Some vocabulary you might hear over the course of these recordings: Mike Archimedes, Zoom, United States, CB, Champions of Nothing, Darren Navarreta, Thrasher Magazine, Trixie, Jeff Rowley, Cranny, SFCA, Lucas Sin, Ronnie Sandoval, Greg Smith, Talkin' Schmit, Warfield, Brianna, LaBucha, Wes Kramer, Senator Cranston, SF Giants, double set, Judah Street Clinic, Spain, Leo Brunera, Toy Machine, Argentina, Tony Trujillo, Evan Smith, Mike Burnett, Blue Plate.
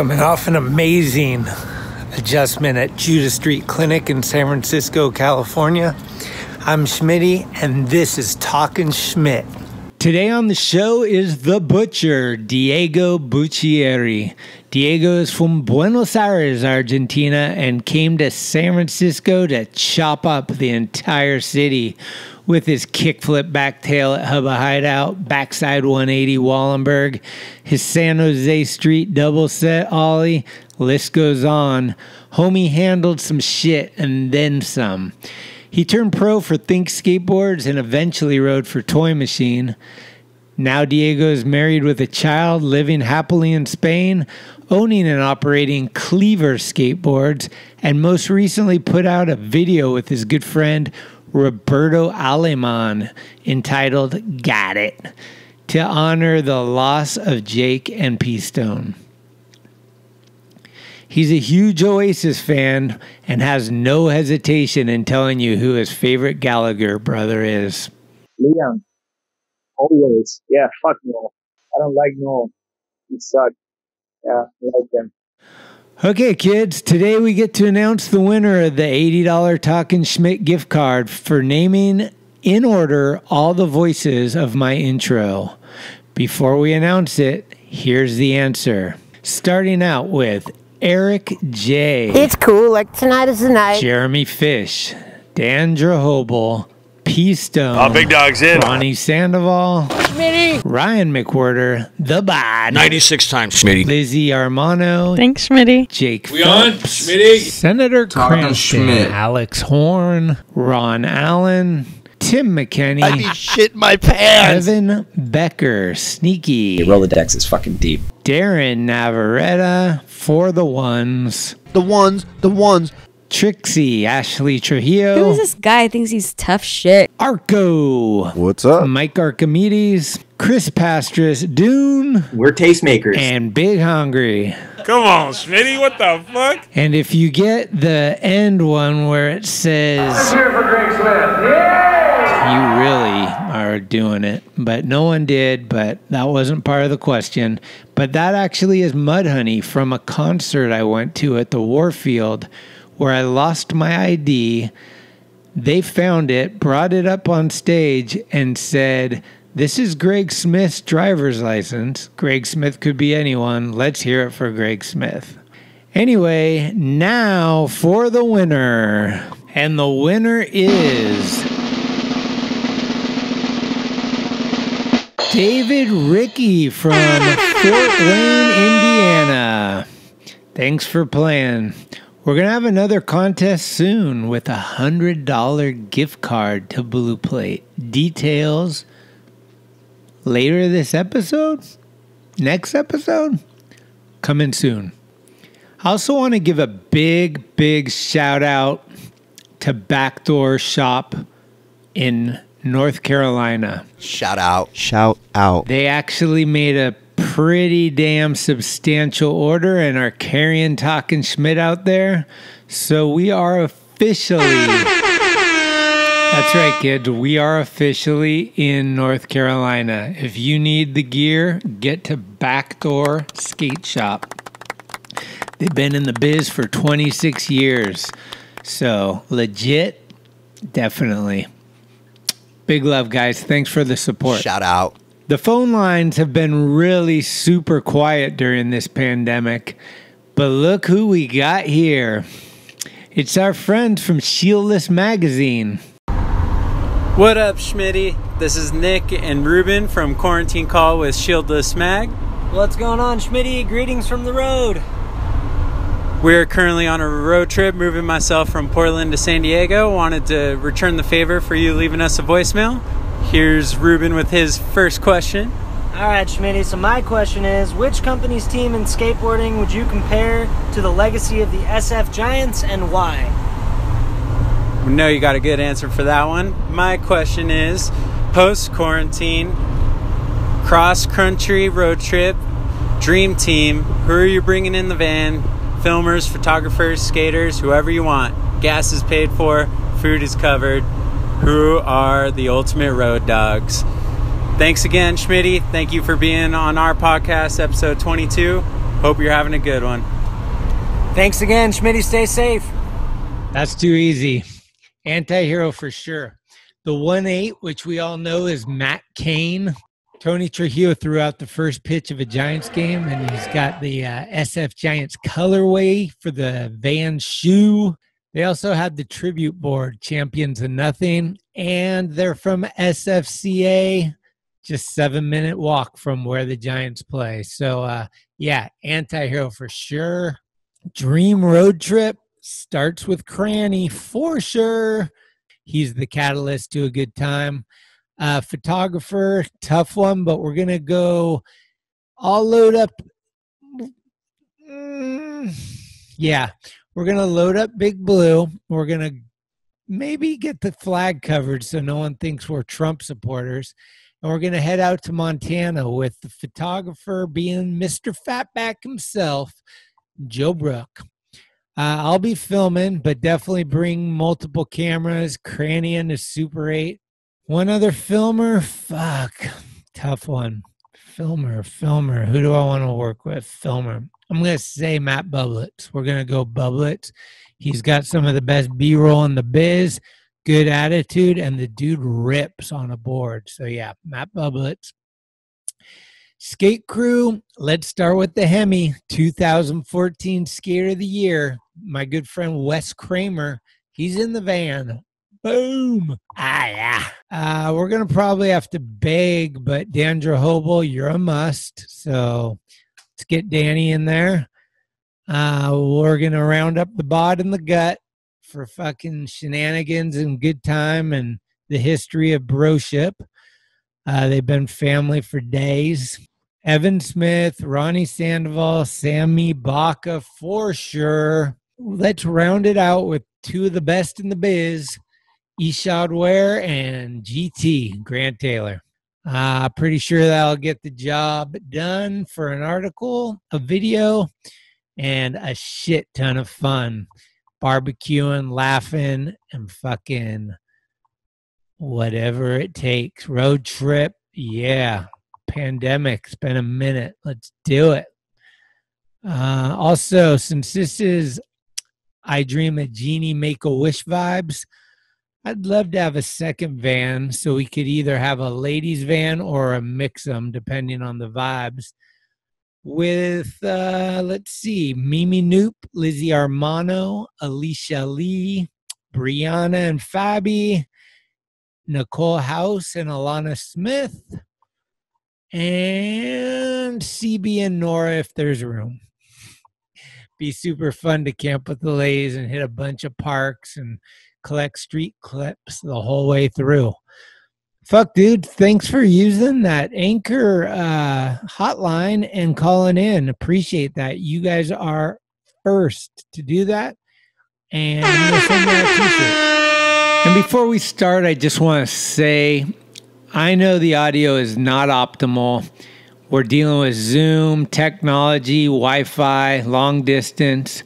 Coming off an amazing adjustment at Judah Street Clinic in San Francisco, California. I'm Schmitty, and this is Talkin' Schmit. Today on the show is the butcher, Diego Bucchieri. Diego is from Buenos Aires, Argentina, and came to San Francisco to chop up the entire city with his kickflip backtail at Hubba Hideout, backside 180 Wallenberg, his San Jose Street double set ollie, list goes on. Homie handled some shit and then some. He turned pro for Think Skateboards and eventually rode for Toy Machine. Now Diego is married with a child, living happily in Spain, owning and operating Cleaver Skateboards, and most recently put out a video with his good friend Roberto Aleman entitled "Got It" to honor the loss of Jake and P-Stone. He's a huge Oasis fan and has no hesitation in telling you who his favorite Gallagher brother is. Liam. Always. Yeah, fuck Noel. I don't like Noel. He sucked. Yeah, I like him. Okay, kids. Today we get to announce the winner of the $80 Talkin' Schmit gift card for naming in order all the voices of my intro. Before we announce it, here's the answer. Starting out with Eric J. It's cool, like tonight is the night. Jeremy Fish, Dan Drehobl, P-Stone. Oh, big dog's in. Ronnie Sandoval. Schmitty. Ryan McWhorter, The Bod. 96 times, Schmitty. Lizzie Armano. Thanks, Schmitty. Jake Phelps. Schmitty. Senator Cranston. Alex Horn. Ron Allen. Tim McKenney. I be shit my pants. Evan Becker, Sneaky. The Rolodex is fucking deep. Darren Navarreta, For the Ones. The Ones, the Ones. Trixie, Ashley Trujillo. Who is this guy who thinks he's tough shit? Arco. What's up? Mike Archimedes. Chris Pastris, Dune. We're tastemakers. And Big Hungry. Come on, Schmitty, what the fuck? And if you get the end one where it says... I'm here for Greg Smith. Yeah! You really are doing it, but no one did, but that wasn't part of the question. But that actually is Mudhoney from a concert I went to at the Warfield where I lost my ID. They found it, brought it up on stage, and said, "This is Greg Smith's driver's license. Greg Smith could be anyone. Let's hear it for Greg Smith." Anyway, now for the winner. And the winner is... David Ricky from Fort Wayne, Indiana. Thanks for playing. We're going to have another contest soon with a $100 gift card to Blue Plate. Details later this episode? Next episode? Coming soon. I also want to give a big, big shout out to Backdoor Shop in North Carolina. Shout out. Shout out. They actually made a pretty damn substantial order and are carrying Talkin' Schmit out there. So we are officially... That's right, kids. We are officially in North Carolina. If you need the gear, get to Backdoor Skateshop. They've been in the biz for 26 years. So legit, definitely. Big love, guys. Thanks for the support. Shout out. The phone lines have been really super quiet during this pandemic, but look who we got here. It's our friends from Shieldless Magazine. What up, Schmitty? This is Nick and Ruben from Quarantine Call with Shieldless Mag. What's going on, Schmitty? Greetings from the road. We're currently on a road trip, moving myself from Portland to San Diego. Wanted to return the favor for you leaving us a voicemail. Here's Ruben with his first question. All right, Schmitty, so my question is, which company's team in skateboarding would you compare to the legacy of the SF Giants and why? We know you got a good answer for that one. My question is, post-quarantine, cross-country road trip, dream team, who are you bringing in the van? Filmers, photographers, skaters, whoever you want. Gas is paid for, food is covered. Who are the ultimate road dogs? Thanks again, Schmitty. Thank you for being on our podcast, episode 22. Hope you're having a good one. Thanks again, Schmitty. Stay safe. That's too easy. Anti-hero for sure. The 1-8, which we all know is Matt Cain. Tony Trujillo threw out the first pitch of a Giants game, and he's got the SF Giants colorway for the van shoe. They also had the tribute board, Champions of Nothing, and they're from SFCA, just 7-minute walk from where the Giants play. So, yeah, anti-hero for sure. Dream road trip starts with Cranny for sure. He's the catalyst to a good time. Photographer, tough one, but we're going to go all load up. Yeah, we're going to load up Big Blue. We're going to maybe get the flag covered so no one thinks we're Trump supporters. And we're going to head out to Montana with the photographer being Mr. Fatback himself, Joe Brook. I'll be filming, but definitely bring multiple cameras, Cranny and the Super 8. One other filmer, tough one. Filmer, who do I want to work with? Filmer. I'm going to say Matt Bublitz. We're going to go Bublitz. He's got some of the best B-roll in the biz, good attitude, and the dude rips on a board. So, yeah, Matt Bublitz. Skate crew, let's start with the Hemi, 2014 Skater of the Year. My good friend Wes Kramer, he's in the van. Boom. We're going to probably have to beg, but Dan Drehobl, you're a must. So let's get Danny in there. We're going to round up the bod and the gut for fucking shenanigans and good time and the history of broship. They've been family for days. Evan Smith, Ronnie Sandoval, Sammy Baca for sure. Let's round it out with two of the best in the biz, Ishad Ware and GT, Grant Taylor. Pretty sure that'll get the job done for an article, a video, and a shit ton of fun. Barbecuing, laughing, and fucking whatever it takes. Road trip, yeah. Pandemic, it's been a minute. Let's do it. Also, since this is I Dream a Genie Make-A-Wish vibes, I'd love to have a second van so we could either have a ladies van or a mix-em, depending on the vibes, with, let's see, Mimi Noop, Lizzie Armano, Alicia Lee, Brianna and Fabi, Nicole House and Alana Smith, and CB and Nora if there's room. Be super fun to camp with the ladies and hit a bunch of parks and collect street clips the whole way through. Fuck, dude, thanks for using that Anchor hotline and calling in. Appreciate that. You guys are first to do that. And I'm gonna send you a t-shirt. And before we start, I just want to say I know the audio is not optimal. We're dealing with Zoom, technology, Wi-Fi, long distance.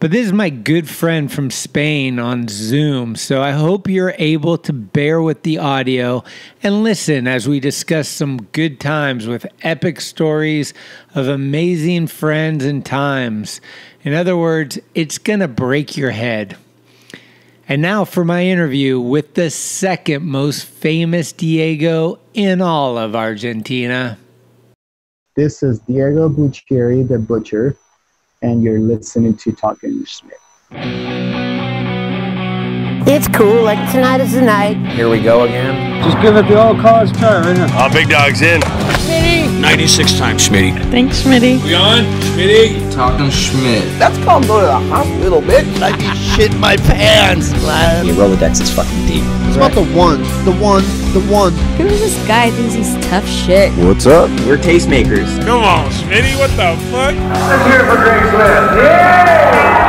But this is my good friend from Spain on Zoom, so I hope you're able to bear with the audio and listen as we discuss some good times with epic stories of amazing friends and times. In other words, it's going to break your head. And now for my interview with the second most famous Diego in all of Argentina. This is Diego Bucchieri, the Butcher, and you're listening to Talkin' Schmit. It's cool, like tonight is the night. Here we go again. Just give it the all cause try, right now. Oh, big dog's in. Schmitty. 96 times, Schmitty. Thanks, Schmitty. We on? Schmitty? Talkin' Schmit. That's called go to the hospital, bitch. I can shit my pants, lad. Your Rolodex is fucking deep. It's right. About the one, the one, the one. Who is this guy who thinks he's tough shit? What's up? We're tastemakers. Come on, Schmitty, what the fuck? Let's hear it for Greg Smith. Yeah!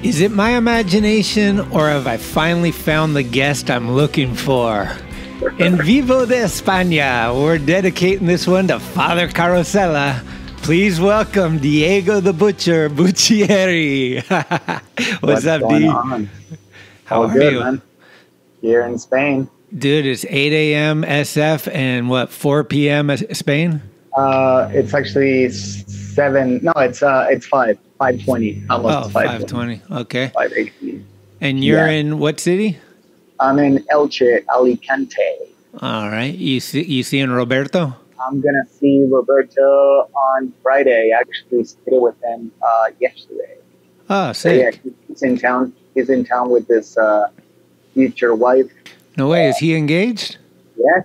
Is it my imagination, or have I finally found the guest I'm looking for? En Vivo de España, we're dedicating this one to Father Carosella. Please welcome Diego the Butcher Bucchieri. What's up, D? How are you? Man. Here in Spain. Dude, it's 8 a.m. SF and what, 4 p.m. Spain? It's actually 7. No, it's 5. 5:20. Almost 5:20. Okay. 5:18. And you're in what city? I'm in Elche, Alicante. All right. You seeing Roberto? I'm going to see Roberto on Friday. I actually skated with him yesterday. Oh, sick. So, yeah, he's in town. He's in town with his future wife. No way. Is he engaged? Yes.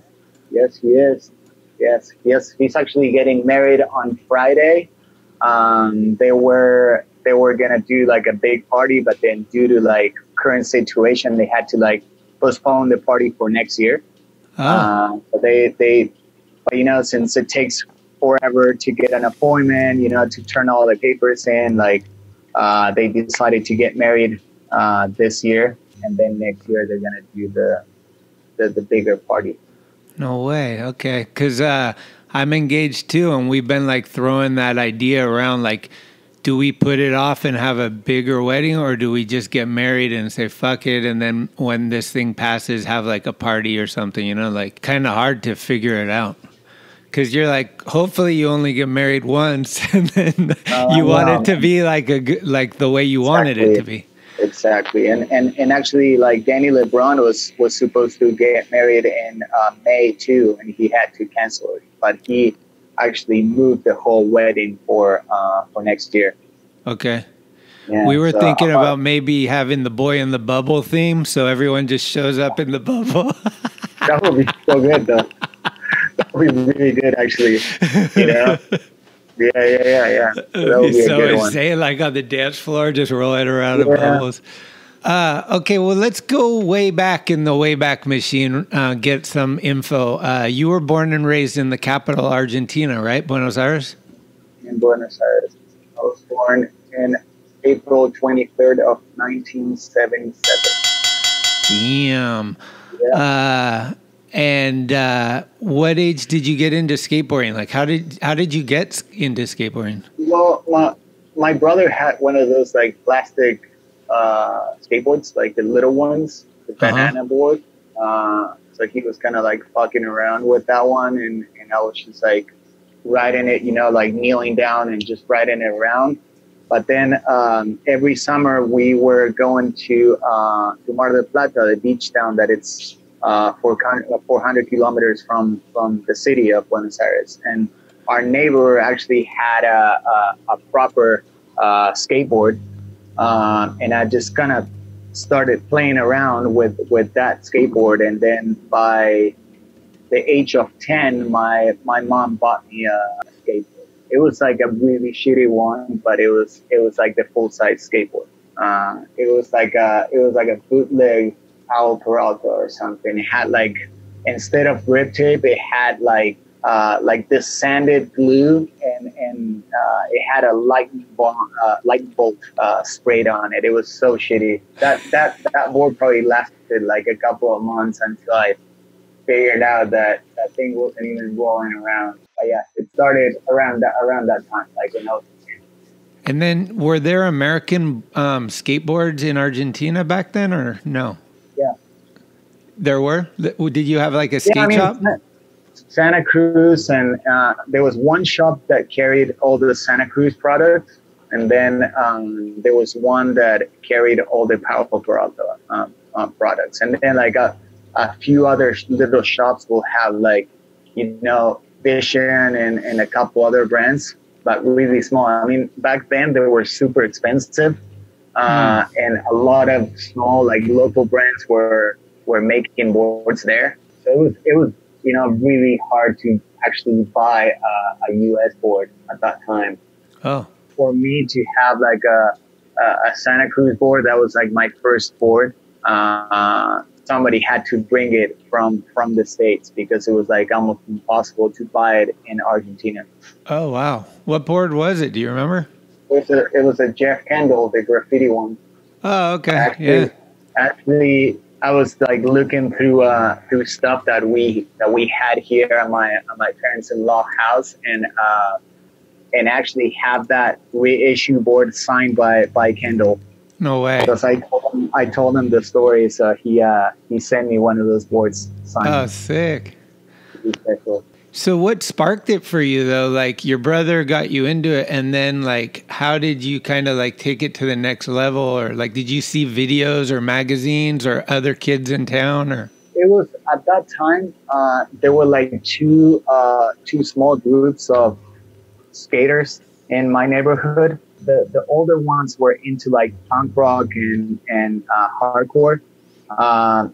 Yes, he is. Yes. Yes. He's actually getting married on Friday. They were going to do like a big party, but then due to like current situation, they had to like postpone the party for next year. Oh. But you know, since it takes forever to get an appointment, you know, to turn all the papers in, like, they decided to get married this year, and then next year they're gonna do the bigger party. No way. Okay, because I'm engaged too, and we've been like throwing that idea around, like, do we put it off and have a bigger wedding, or do we just get married and say fuck it, and then when this thing passes, have like a party or something? You know, like, kind of hard to figure it out. Because you're like, hopefully you only get married once, and then you want it to be like the way you wanted it to be. Exactly, and actually, like, Danny LeBron was supposed to get married in May too, and he had to cancel it. But he actually moved the whole wedding for next year. Okay, yeah, we were thinking about maybe having the boy in the bubble theme, so everyone just shows up in the bubble. That would be so good, though. That would be really good, actually. You know? Yeah. That would be so a good insane, one. Like on the dance floor, just rolling around in bubbles. Okay, well, let's go way back in the Wayback Machine, get some info. You were born and raised in the capital, Argentina, right? Buenos Aires? In Buenos Aires. I was born in April 23rd of 1977. Damn. Yeah. And what age did you get into skateboarding? Like, how did you get into skateboarding? Well, my brother had one of those like plastic skateboards, like the little ones, the banana board. So he was kind of like fucking around with that one, and I was just like riding it, you know, like kneeling down and just riding it around. But then every summer we were going to Mar del Plata, the beach town that it's 400 kilometers from the city of Buenos Aires, and our neighbor actually had a proper skateboard, and I just kind of started playing around with that skateboard, and then by the age of 10, my mom bought me a skateboard. It was like a really shitty one, but it was like the full size skateboard. It was like a bootleg Alperalta or something. It had like, instead of grip tape, it had like this sanded glue, and it had a light bolt sprayed on it. It was so shitty. That board probably lasted like a couple of months until I figured out that thing wasn't even rolling around. But yeah, it started around that time, like when I was. And then, were there American skateboards in Argentina back then, or no? Yeah. There were? Did you have like a skate shop? Santa Cruz, and there was one shop that carried all the Santa Cruz products, and then there was one that carried all the Alperalta products. And then like a few other little shops will have like, you know, Vision and a couple other brands, but really small. I mean, back then they were super expensive, and a lot of small, like, local brands were making boards there. So it was, you know, really hard to actually buy a U.S. board at that time. Oh. For me to have like a Santa Cruz board, that was like my first board. Somebody had to bring it from the States because it was like almost impossible to buy it in Argentina. Oh, wow. What board was it? Do you remember? It was a Jeff Kendall, the graffiti one. Oh, okay. Actually, I was like looking through stuff that we had here at my parents-in-law house, and actually have that reissue board signed by Kendall. No way. Because I told him the story, so he sent me one of those boards signed. Oh, sick. So what sparked it for you, though? Like, your brother got you into it, and then, like, how did you kind of, like, take it to the next level? Or, like, did you see videos or magazines or other kids in town? Or it was, at that time, there were, like, two small groups of skaters in my neighborhood. The older ones were into, like, punk rock and hardcore.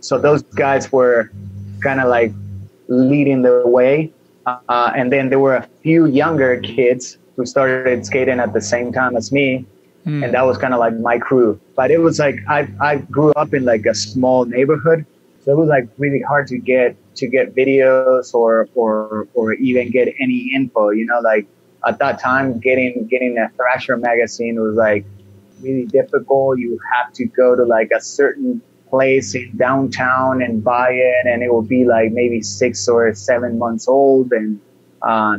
So those guys were kind of, like, leading the way. And then there were a few younger kids who started skating at the same time as me. Mm. And that was kind of like my crew. But it was like, I grew up in like a small neighborhood. So it was like really hard to get videos or even get any info, you know, like at that time, getting a Thrasher magazine was like really difficult. You have to go to like a certain place in downtown and buy it, and it will be like maybe 6 or 7 months old. And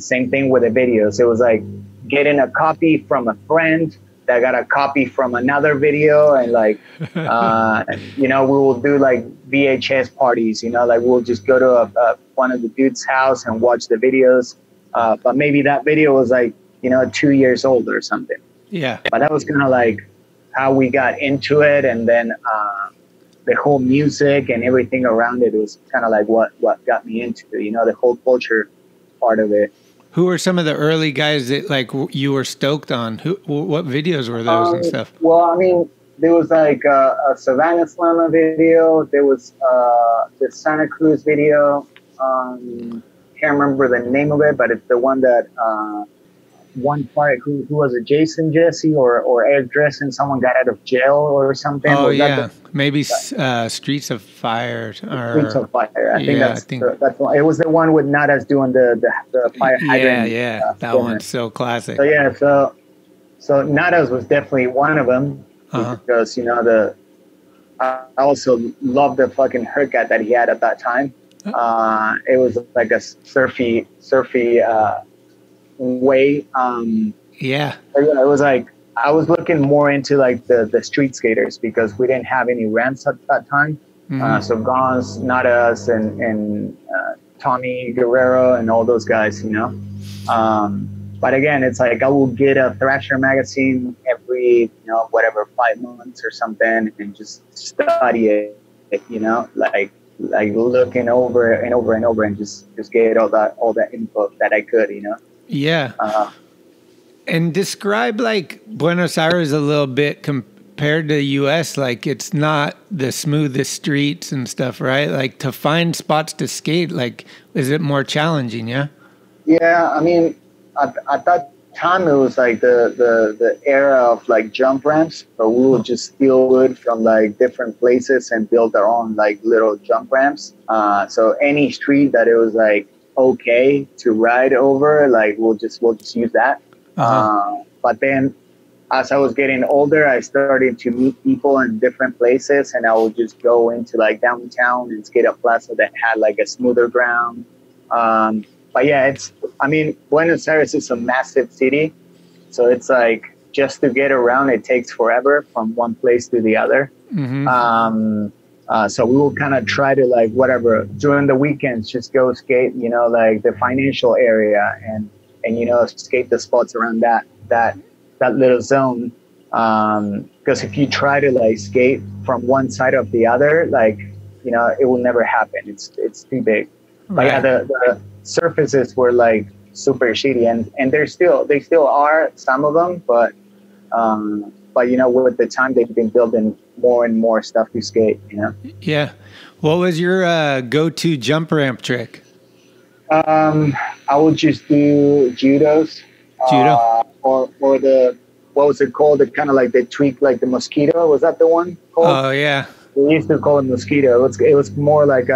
same thing with the videos. It was like getting a copy from a friend that got a copy from another video, and like you know, we will do like VHS parties, you know, like we'll just go to one of the dude's house and watch the videos, but maybe that video was like, you know, 2 years old or something. Yeah, but that was kind of like how we got into it. And then the whole music and everything around it was kind of like what got me into it, you know, the whole culture part of it. Who were some of the early guys that like you were stoked on? What videos were those and stuff? Well, I mean, there was like a Savannah Slammer video. There was the Santa Cruz video. Can't remember the name of it, but it's the one that one part who was it, Jason Jesse or Eric Dressen, someone got out of jail or something. Oh, yeah. Maybe Streets of Fire. Streets of Fire. I think that's the one. It was the one with Nadas doing the fire hydrant. Yeah, that format. One's so classic. So, yeah, so Nadas was definitely one of them. Uh-huh. Because, you know, I also loved the fucking haircut that he had at that time. Uh-huh. It was like a surfy way. Yeah, it was like I was looking more into like the street skaters because we didn't have any ramps at that time. Mm-hmm. So Gons, Nadas, and Tommy Guerrero and all those guys, you know. But again, it's like I will get a Thrasher magazine every, you know, whatever 5 months or something, and just study it, you know, like looking over and over and over, and just get all that info that I could, you know. Yeah. And describe like Buenos Aires a little bit compared to the U.S. Like it's not the smoothest streets and stuff, right? Like to find spots to skate, like is it more challenging? Yeah. Yeah, I mean, at that time it was like the era of like jump ramps, but we would just steal wood from like different places and build our own like little jump ramps. So any street that it was like okay to ride over, like we'll just use that. Uh-huh. But then as I was getting older, I started to meet people in different places, and I would just go into like downtown and skate a plaza that had like a smoother ground. But yeah, Buenos Aires is a massive city. So it's like just to get around, it takes forever from one place to the other. Mm-hmm. So we will kind of try to like, whatever, during the weekends, just go skate, you know, like the financial area and you know, skate the spots around that little zone. Because if you try to like skate from one side of the other, like, you know, it will never happen. It's too big. Right. But yeah, the surfaces were like super shitty, and they still are, some of them, but you know, with the time they've been building more and more stuff to skate, you know? Yeah. What was your go-to jump ramp trick? I would just do judos. Judo? Or the, what was it called? The kind of like the tweak, like the mosquito. Was that the one called? Oh, yeah. We used to call it mosquito. It was more like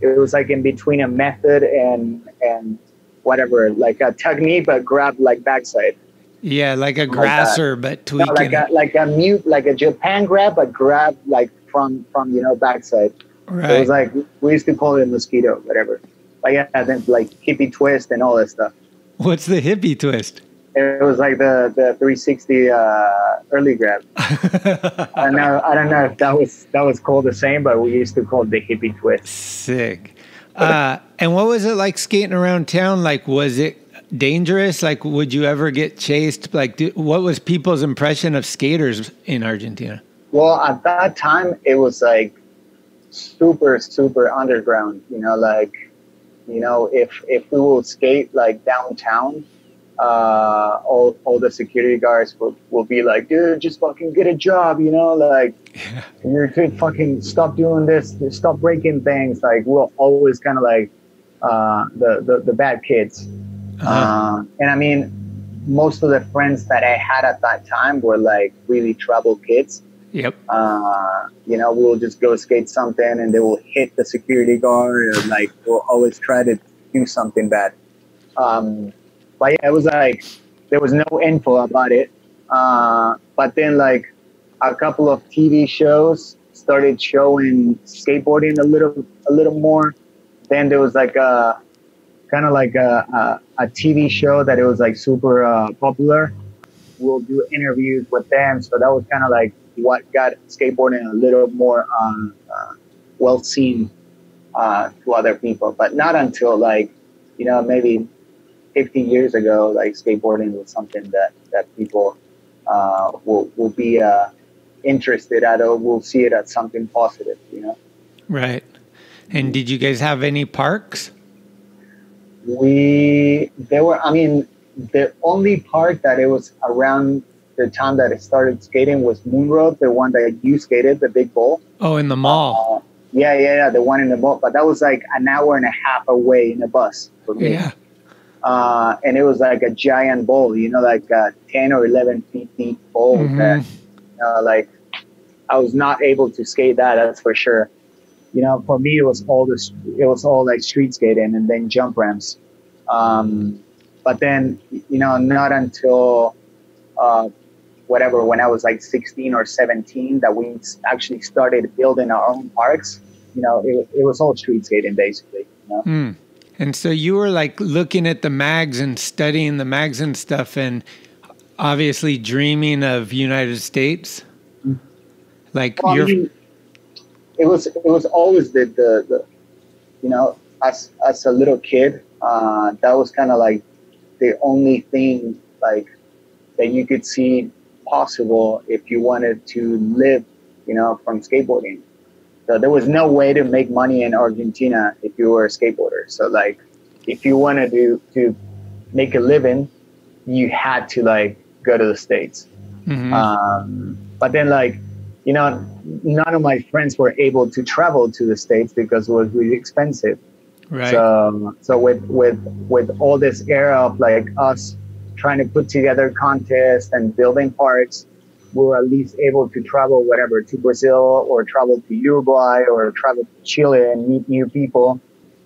it was like in between a method and whatever, like a tug knee, but grab like backside. Yeah, like a grasser, but tweaking. No, like a Japan grab, but grab like from you know, backside. Right. So it was like, we used to call it mosquito, whatever. But yeah, then like hippie twist and all that stuff. What's the hippie twist? It was like the 360 early grab. I don't know if that was called the same, but we used to call it the hippie twist. Sick. And what was it like skating around town? Like, was it dangerous? Like, would you ever get chased? Like, what was people's impression of skaters in Argentina? Well, at that time, it was like super, super underground. You know, like, you know, if we will skate like downtown, all the security guards will be like, dude, just fucking get a job, you know, like, yeah. You're good, fucking stop doing this, stop breaking things. Like, we're always kind of like the bad kids. And I mean, most of the friends that I had at that time were like really troubled kids. Yep. You know, we'll just go skate something and they will hit the security guard, and like, we'll always try to do something bad. But yeah, it was like, there was no info about it. But then like a couple of TV shows started showing skateboarding a little more. Then there was like a kind of like a TV show that it was like super popular. We'll do interviews with them. So that was kind of like what got skateboarding a little more well seen to other people. But not until like, you know, maybe 50 years ago, like skateboarding was something that people will be interested at, or will see it as something positive, you know? Right. And did you guys have any parks? The only park that it was around the time that I started skating was Moon Road, the one that you skated, the big bowl. Oh, in the mall. Yeah, the one in the mall. But that was like an hour and a half away in a bus for me. Yeah. And it was like a giant bowl, you know, like a 10 or 11 feet deep bowl. Mm-hmm. That, like, I was not able to skate that, that's for sure. You know, for me, it was all like street skating and then jump ramps. But then, you know, not until when I was like 16 or 17, that we actually started building our own parks. You know, it was all street skating basically, you know? Mm. And so you were like looking at the mags and studying the mags and stuff, and obviously dreaming of United States. Like, well, I mean, it was always the you know, as a little kid, that was kind of like the only thing like that you could see possible if you wanted to live, you know, from skateboarding. So there was no way to make money in Argentina if you were a skateboarder. So like, if you wanted to make a living, you had to like go to the States. Mm-hmm. But then like, you know, none of my friends were able to travel to the States because it was really expensive. Right. So with all this era of like us trying to put together contests and building parks, we were at least able to travel, whatever, to Brazil or travel to Uruguay or travel to Chile and meet new people.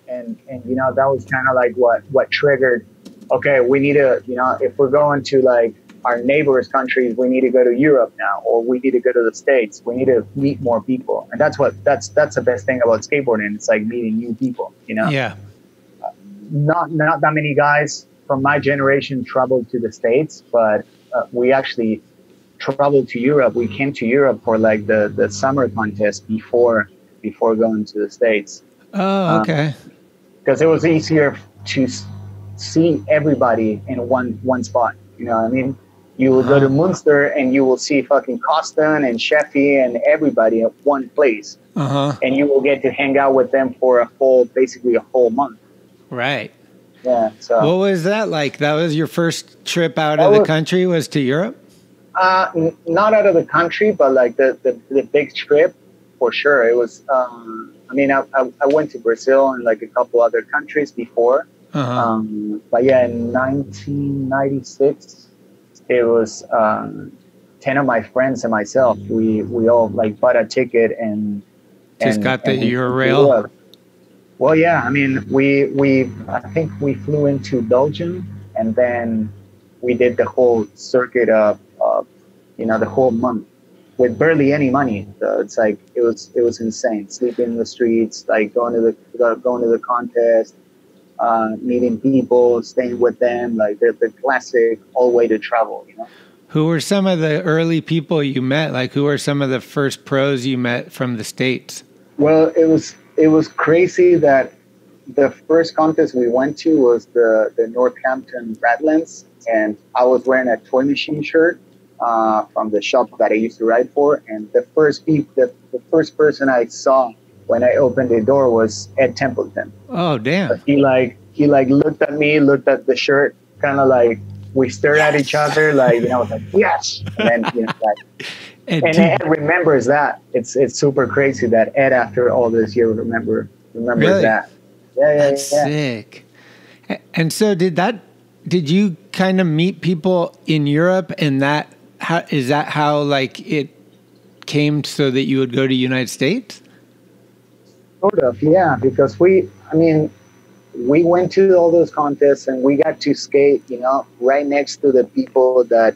And you know, that was kind of like what triggered, okay, we need to, you know, if we're going to like our neighbors' countries, we need to go to Europe now, or we need to go to the States. We need to meet more people. And that's the best thing about skateboarding. It's like meeting new people, you know? Yeah. Not that many guys from my generation traveled to the States, but we actually traveled to Europe. We came to Europe for like the summer contest before going to the States. Oh, okay. Because it was easier to see everybody in one spot. You know what I mean? You will go to Munster and you will see fucking Coston and Sheffy and everybody at one place. Uh-huh. And you will get to hang out with them for basically a whole month. Right. Yeah. So what was that like? That was your first trip out of the country, was to Europe? Not out of the country, but like the big trip for sure. It was, I went to Brazil and like a couple other countries before. Uh-huh. But yeah, in 1996, it was 10 of my friends and myself. We all like bought a ticket and just got the Eurail. Well, yeah, I mean, I think we flew into Belgium, and then we did the whole circuit of you know, the whole month with barely any money. So it's like it was insane. Sleeping in the streets, like going to the contest. meeting people, staying with them, like the classic old way to travel, you know. Who were some of the early people you met? Like, who were some of the first pros you met from the States? Well, it was crazy that the first contest we went to was the Northampton Radlands, and I was wearing a Toy Machine shirt from the shop that I used to ride for. And the first person I saw when I opened the door was Ed Templeton. Oh, damn! So he looked at me, looked at the shirt, kind of like. We stared at each other, like, you know, like, yes. And then, you know, like, and Ed remembers that. It's super crazy that Ed, after all this year, remembers really? That. Yeah. That's sick. And so did you kind of meet people in Europe, and how like it came so that you would go to the United States? Sort of, yeah, because we went to all those contests and we got to skate, you know, right next to the people that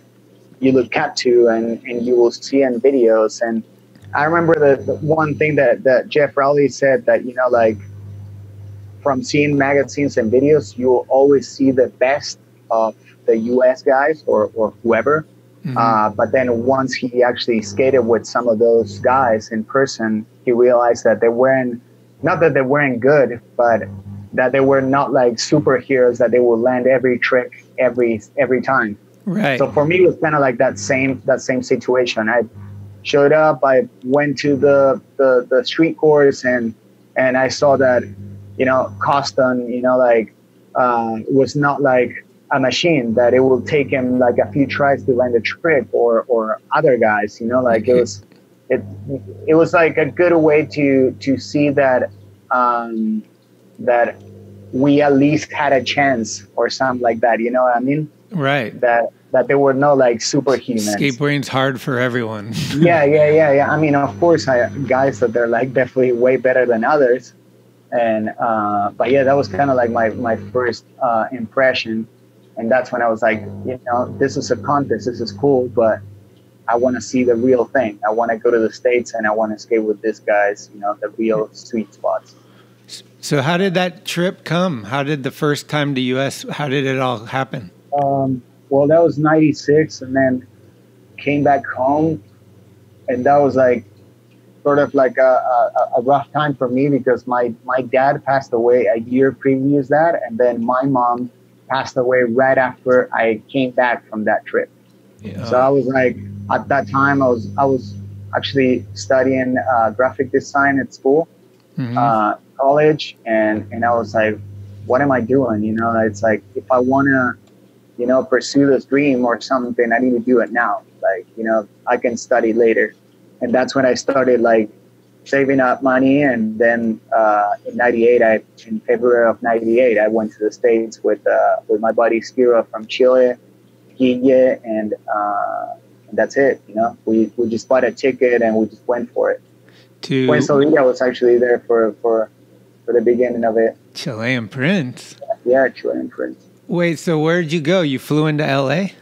you look up to and you will see in videos. And I remember the one thing that Jeff Rowley said that, you know, like from seeing magazines and videos, you will always see the best of the US guys or whoever. Mm-hmm. But then once he actually skated with some of those guys in person, he realized that they weren't good, but that they were not like superheroes, that they would land every trick every time. Right. So for me, it was kind of like that same situation. I showed up, I went to the street course and I saw that, you know, Coston, you know, like was not like a machine, that it will take him like a few tries to land a trick or other guys, you know, like okay. It was like a good way to see that that we at least had a chance or something like that, you know what I mean? Right. That there were no like superhumans. Skateboarding's hard for everyone. yeah. I mean, of course, guys that they're like definitely way better than others, and but yeah, that was kind of like my first impression, and that's when I was like, you know, this is a contest, this is cool, but I want to see the real thing. I want to go to the States and I want to skate with these guys, you know, the real sweet spots. So how did that trip come? How did the first time to U.S., how did it all happen? Well, that was 96, and then came back home. And that was like sort of like a rough time for me because my dad passed away a year previous that. And then my mom passed away right after I came back from that trip. Yeah. So I was like, at that time, I was actually studying graphic design at school. Mm-hmm. College, and I was like, what am I doing? You know, it's like, if I want to, you know, pursue this dream or something, I need to do it now. Like, you know, I can study later. And that's when I started like saving up money. And then in February of 98, I went to the States with my buddy Skira from Chile, Guille, and that's it. You know, we just bought a ticket and we just went for it. Fuensalida was actually there for the beginning of it. Chilean Prince. Yeah, Chilean Prince. Wait, so where did you go? You flew into L.A.?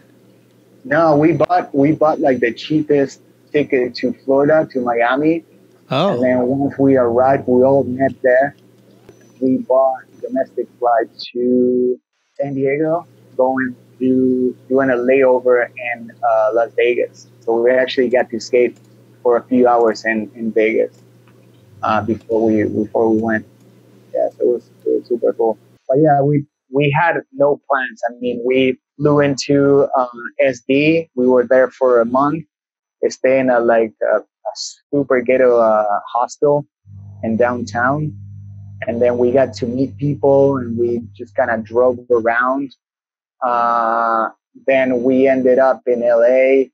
No, we bought like the cheapest ticket to Florida, to Miami. Oh. And then once we arrived, we all met there. We bought a domestic flight to San Diego, doing a layover in Las Vegas. So we actually got to skate for a few hours in Vegas before we went. Yeah, so it was super cool. But yeah, we had no plans. I mean, we flew into SD. We were there for a month, staying at like a super ghetto hostel in downtown, and then we got to meet people and we just kind of drove around. Then we ended up in LA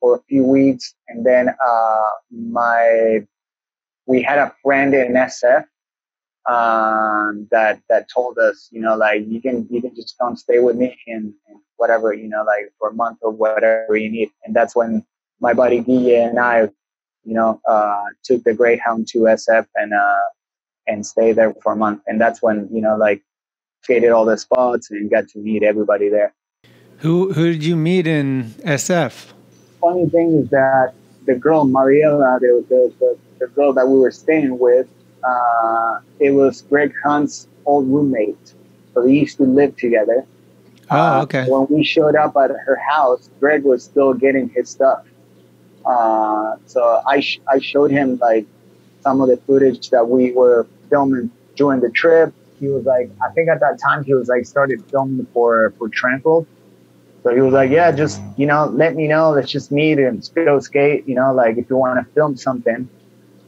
for a few weeks, and then we had a friend in SF that told us, you know, like you can just come stay with me and whatever, you know, like for a month or whatever you need. And that's when my buddy Guille and I, you know, took the Greyhound to SF and stayed there for a month. And that's when, you know, like skated all the spots and got to meet everybody there. Who did you meet in SF? Funny thing is that the girl Mariela, the girl that we were staying with, it was Greg Hunt's old roommate. So they used to live together. Oh, okay. When we showed up at her house, Greg was still getting his stuff. So I showed him like some of the footage that we were filming during the trip. He was like, I think at that time he was like started filming for Tranquil. So he was like, yeah, just, you know, let me know. Let's just meet and go skate, you know, like if you want to film something.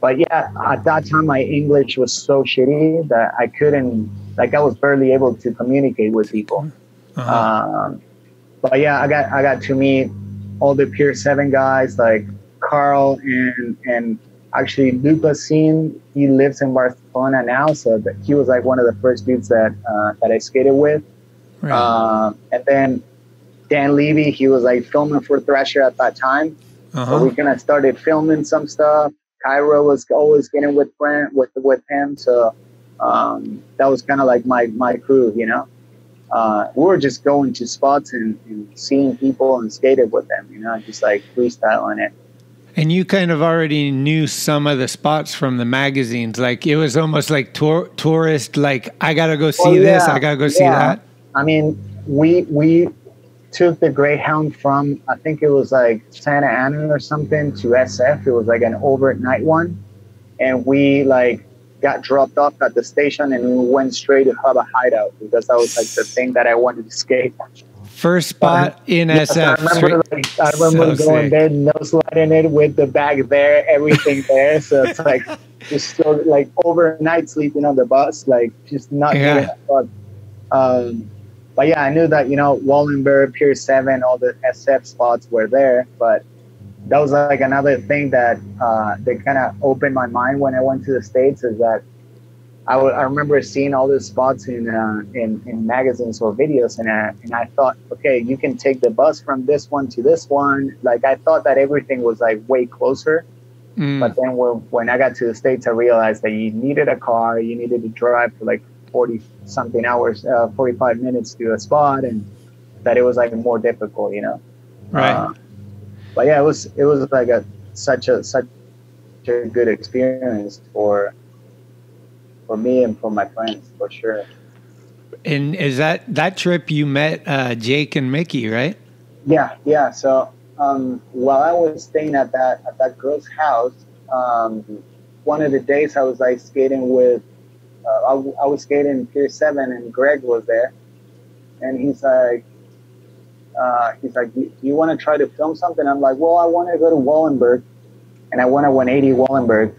But yeah, at that time, my English was so shitty that I couldn't, like I was barely able to communicate with people. Uh-huh. But yeah, I got to meet all the Pier 7 guys like Carl and actually Lucas Sin. He lives in Barcelona now, so he was like one of the first dudes that I skated with. Right. And then Dan Levy, he was like filming for Thrasher at that time. Uh-huh. So we kind of started filming some stuff. Cairo was always getting with him, so that was kind of like my crew, you know. We were just going to spots and seeing people and skated with them, you know, just like freestyling it. And you kind of already knew some of the spots from the magazines. Like it was almost like tourist, like I got to go see this, I got to go see that. I mean, we took the Greyhound from, I think it was like Santa Ana or something to SF. It was like an overnight one. And we like got dropped off at the station and we went straight to Hubba Hideout because that was like the thing that I wanted to skate. First spot in SF. I remember going there, no sliding it with the bag there, everything there. So it's like just so like overnight sleeping on the bus, like just not doing that. But yeah, I knew that, you know, Wallenberg, Pier 7, all the SF spots were there. But that was like another thing that that kind of opened my mind when I went to the States, is that I remember seeing all these spots in magazines or videos, and I thought, okay, you can take the bus from this one to this one. Like I thought that everything was like way closer, but then when I got to the States, I realized that you needed a car, you needed to drive for like 40-something hours, 45 minutes to a spot, and that it was like more difficult, you know. Right. But yeah, it was like such a good experience for me and for my friends, for sure. And is that trip you met Jake and Mickey, right? Yeah. So while I was staying at that girl's house, one of the days I was like skating with, I was skating Pier 7 and Greg was there, and he's like, do you want to try to film something? I'm like, well, I want to go to Wallenberg, and I want to 180 Wallenberg.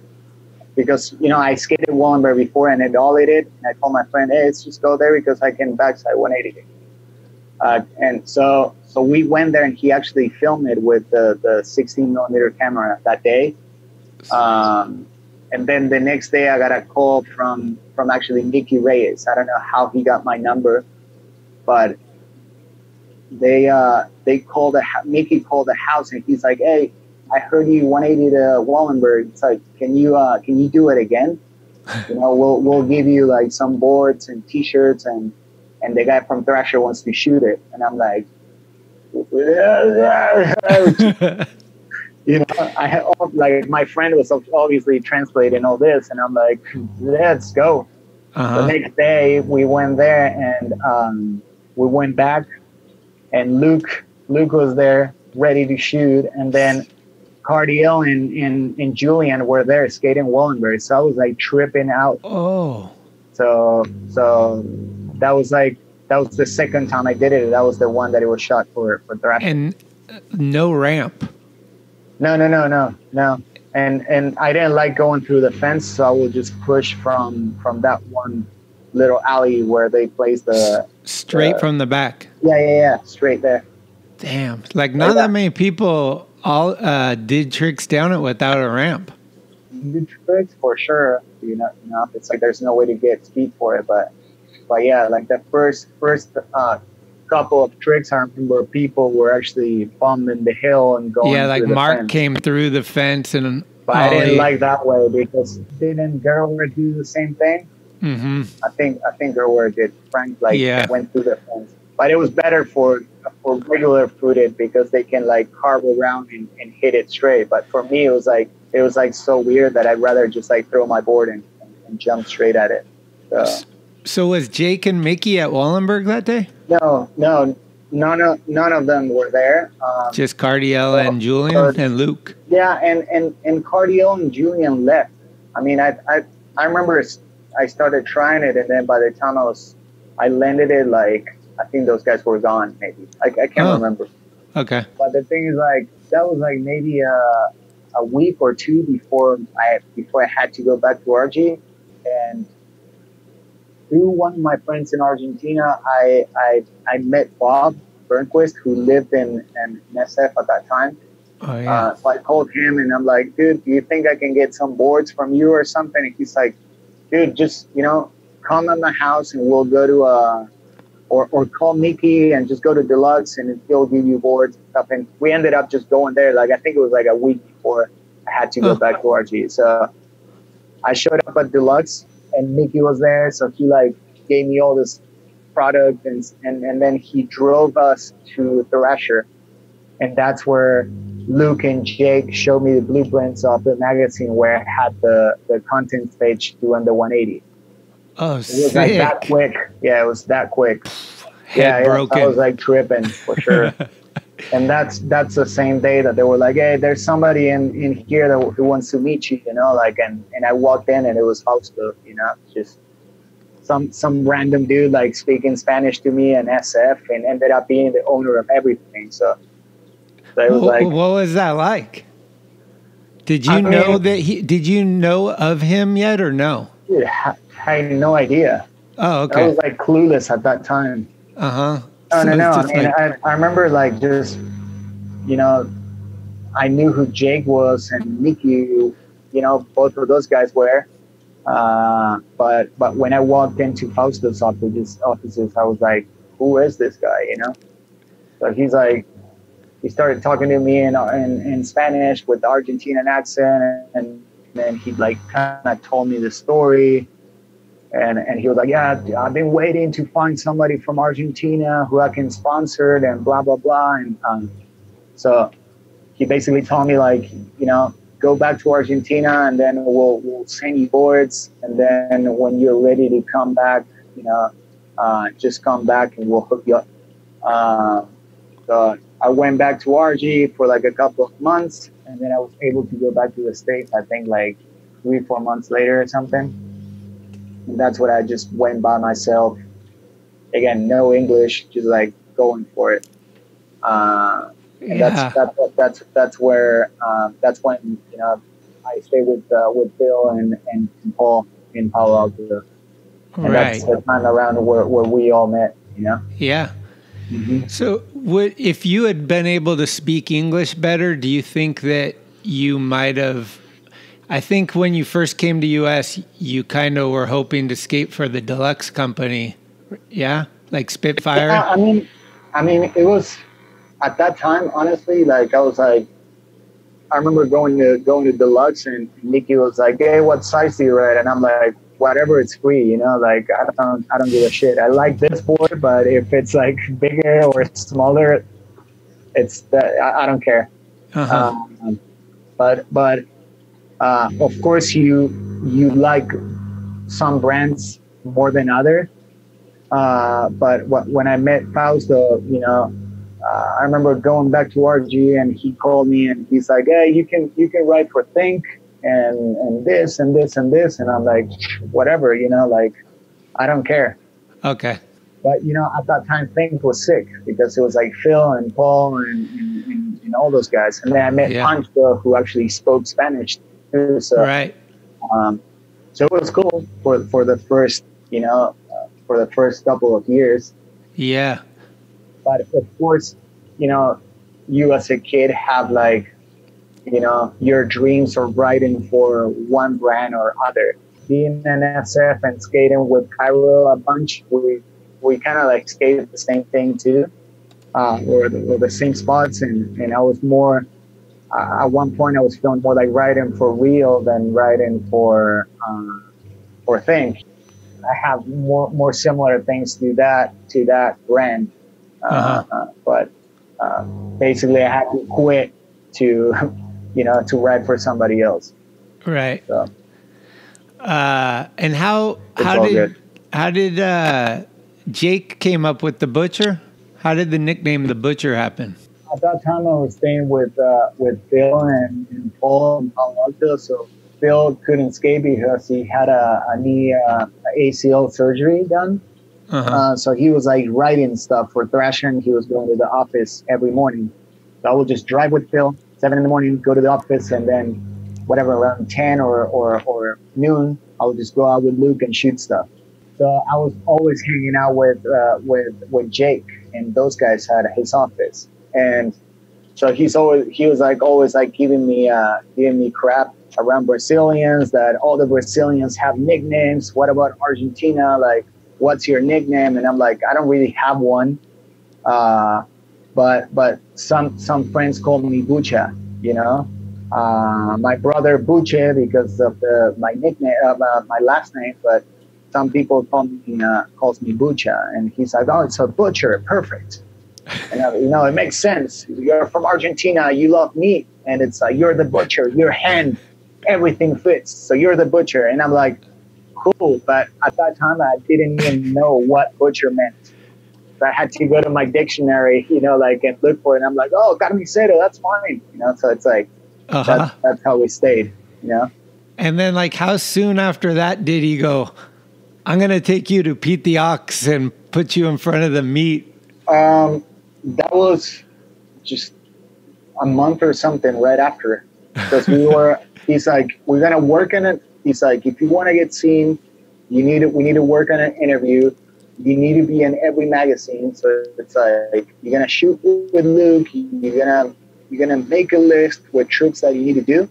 Because, you know, I skated Wallenberg before and it all did. And I told my friend, hey, let's just go there because I can backside 180 it. And so we went there and he actually filmed it with the 16 millimeter camera that day. And then the next day I got a call from actually Mickey Reyes. I don't know how he got my number, but they called Mickey called the house and he's like, hey, I heard you 180 to Wallenberg. It's like, can you do it again? You know, we'll give you like some boards and t-shirts and the guy from Thrasher wants to shoot it. And I'm like, you know, like my friend was obviously translating all this, and I'm like, let's go. Uh-huh. The next day we went there and we went back, and Luke was there ready to shoot, and then Cardiel and Julian were there skating Wallenberg. So I was like tripping out. Oh. So that was the second time I did it. That was the one that it was shot for Thrasher. And no ramp. No. And I didn't like going through the fence, so I would just push from that one little alley where they placed the straight from the back. Yeah, straight there. Damn, like not that many people all did tricks down it without a ramp. Good tricks for sure. You know, it's like there's no way to get speed for it. But yeah, like the first couple of tricks, I remember people were actually bombing the hill and going. Yeah, like Mark came through the fence and. But I didn't like that way because didn't Gerwer do the same thing? Mm-hmm. I think Gerwer did. Frank went through the fence, but it was better for regular footed because they can like carve around and hit it straight. But for me, it was like so weird that I'd rather just like throw my board and jump straight at it. So. So was Jake and Mickey at Wallenberg that day? No. None of them were there. Just Cardiel and Julian and Luke. Yeah, and Cardiel and Julian left. I mean, I remember I started trying it, and then by the time I landed it, like, I think those guys were gone, maybe. I can't remember. Okay. But the thing is, like, that was, like, maybe a week or two before I had to go back to RG. And through one of my friends in Argentina, I met Bob Bernquist, who lived in SF at that time. Oh, yeah. So I called him, and I'm like, dude, do you think I can get some boards from you or something? And he's like, dude, just, come to my house, and we'll go to or call Mickey and just go to Deluxe, and he'll give you boards and stuff. And we ended up just going there. Like, I think it was like a week before I had to go back to RG. So I showed up at Deluxe, and Mickey was there. So he like gave me all this product, and then he drove us to Thrasher. And that's where Luke and Jake showed me the blueprints of the magazine where I had the content page doing the 180. Oh, sick. It was like that quick. Yeah, it was that quick. Head broken. I was like tripping for sure. And that's the same day that they were like, hey, there's somebody in here who wants to meet you, like, and I walked in, and it was Fausto, just some random dude like speaking Spanish to me and SF, and ended up being the owner of everything. So it was like, what was that like? Did you know that did you know of him yet or no? Dude, I had no idea. Oh, okay. I was like clueless at that time. Uh-huh. No. I mean, like, I remember like just, I knew who Jake was and Mickey, both of those guys were. But when I walked into Fausto's offices, I was like, who is this guy, So he's like, he started talking to me in Spanish with the Argentinian accent, and then he like kind of told me the story. And he was like, yeah, I've been waiting to find somebody from Argentina who I can sponsor and blah, blah, blah. And so he basically told me, like, go back to Argentina, and then we'll send you boards. And then when you're ready to come back, just come back and we'll hook you up. So I went back to RG for like a couple of months, and then I was able to go back to the States, I think like 3-4 months later or something. And that's what I just went by myself. Again, no English, just like going for it. And yeah. That's where that's when I stayed with Bill and Paul in Palo Alto, and right. That's the time around where we all met. Yeah. Mm-hmm. So, if you had been able to speak English better, do you think that you might have? I think when you first came to U.S., you kind of were hoping to skate for the Deluxe company, yeah, like Spitfire. Yeah, I mean, it was at that time, honestly. Like I remember going to Deluxe, and Nikki was like, "Hey, what size do you ride?" And I'm like, "Whatever, it's free, Like I don't give a shit. I like this board, but if it's like bigger or smaller, it's that I don't care." Uh-huh. But. Of course, you like some brands more than other. But when I met Fausto, I remember going back to RG, and he called me, and he's like, "Hey, you can write for Think and this and this and this," and I'm like, "Whatever, like I don't care." Okay. But at that time, Think was sick because it was like Phil and Paul and all those guys, and then I met Pancho, who actually spoke Spanish. So, right. So it was cool for the first, for the first couple of years. Yeah. But of course, you as a kid have like, your dreams are riding for one brand or other. Being an SF and skating with Cairo a bunch, we kind of like skated the same thing too, or the same spots, and I was more. At one point, I was feeling more like riding for Real than riding for Think. I have more similar things to that brand, but basically I had to quit to ride for somebody else. Right. So, and how did How did Jake came up with the Butcher? How did the nickname the Butcher happen? At that time, I was staying with Bill and Paul in Palo Alto, so Bill couldn't skate because he had a knee ACL surgery done. So he was like writing stuff for Thrasher, and he was going to the office every morning. So I would just drive with Bill, 7 in the morning, go to the office, and then whatever, around 10 or noon, I would just go out with Luke and shoot stuff. So I was always hanging out with Jake, and those guys had his office. And so he was always giving me crap around Brazilians, that all the Brazilians have nicknames. What about Argentina? Like, what's your nickname? And I'm like, I don't really have one. But some friends call me Bucha, you know, my brother Buche because of my nickname, my last name, but some people calls me Bucha, and he's like, oh, it's a butcher. Perfect. And you know, it makes sense. You're from Argentina. You love meat. And it's like, you're the butcher, your hand, everything fits. So you're the butcher. And I'm like, cool. But at that time, I didn't even know what butcher meant. So I had to go to my dictionary, you know, like, and look for it. And I'm like, oh, carnicero, that's fine. You know, so it's like, that's how we stayed, you know? And then, like, how soon after that did he go, I'm going to take you to Pete the Ox and put you in front of the meat? That was just a month or something right after, because he's like, we're gonna work on it. He's like, if you want to get seen, we need to work on an interview. You need to be in every magazine. So it's like, you're gonna shoot with Luke. You're gonna make a list with tricks that you need to do.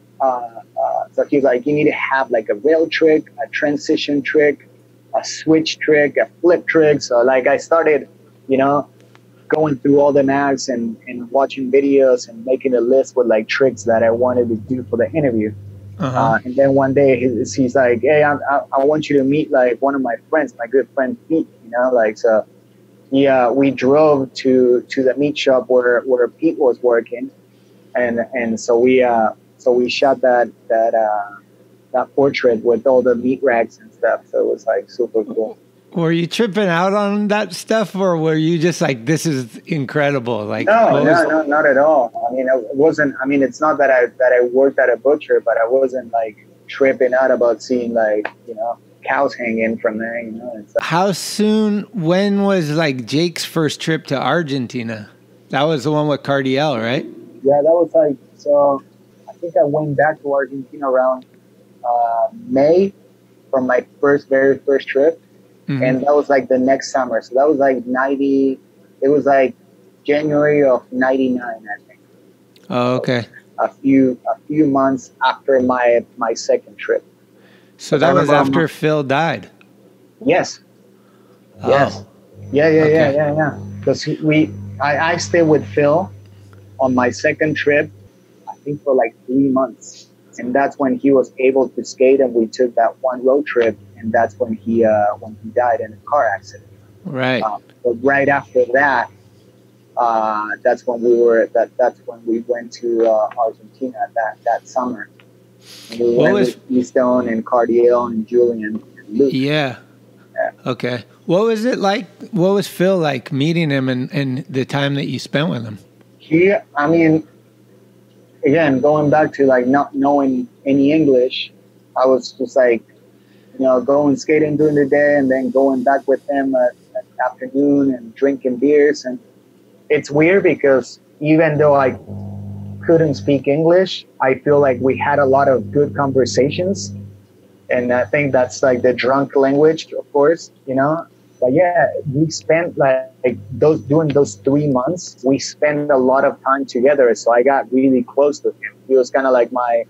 So he's like, you need to have like a rail trick, a transition trick, a switch trick, a flip trick. So like, I started, you know, going through all the mags and watching videos and making a list with like tricks that I wanted to do for the interview. And then one day he's like, hey, I want you to meet like one of my friends, my good friend Pete, you know, like, so yeah, we drove to the meat shop where Pete was working. And so we shot that portrait with all the meat racks and stuff. So it was like super cool. Were you tripping out on that stuff, or were you just like, this is incredible? Like, no, not at all. I mean, it wasn't. I mean, it's not that I worked at a butcher, but I wasn't like tripping out about seeing like, you know, cows hanging from there. You know, and stuff. How soon? When was like Jake's first trip to Argentina? That was the one with Cardiel, right? Yeah, that was like. So I think I went back to Argentina around May from my very first trip. Mm-hmm. And that was like the next summer. So that was like January of 99, I think. Oh, okay. So a few months after my second trip. So that was after Phil died. Yes. Oh. Yes. Yeah. Because I stayed with Phil on my second trip, I think for like 3 months. And that's when he was able to skate, and we took that one road trip, and that's when he died in a car accident. Right. But right after that, that's when we went to Argentina that summer. And we went with P-Stone and Cardiel and Julian and Luke. Yeah. Okay. What was it like? What was Phil like meeting him and the time that you spent with him? I mean, again, going back to like not knowing any English, I was just like, you know, going skating during the day and then going back with him at afternoon and drinking beers. And it's weird because even though I couldn't speak English, I feel like we had a lot of good conversations. And I think that's like the drunk language, of course, you know. But yeah, we spent during those 3 months, we spent a lot of time together. So I got really close to him. He was kind of like my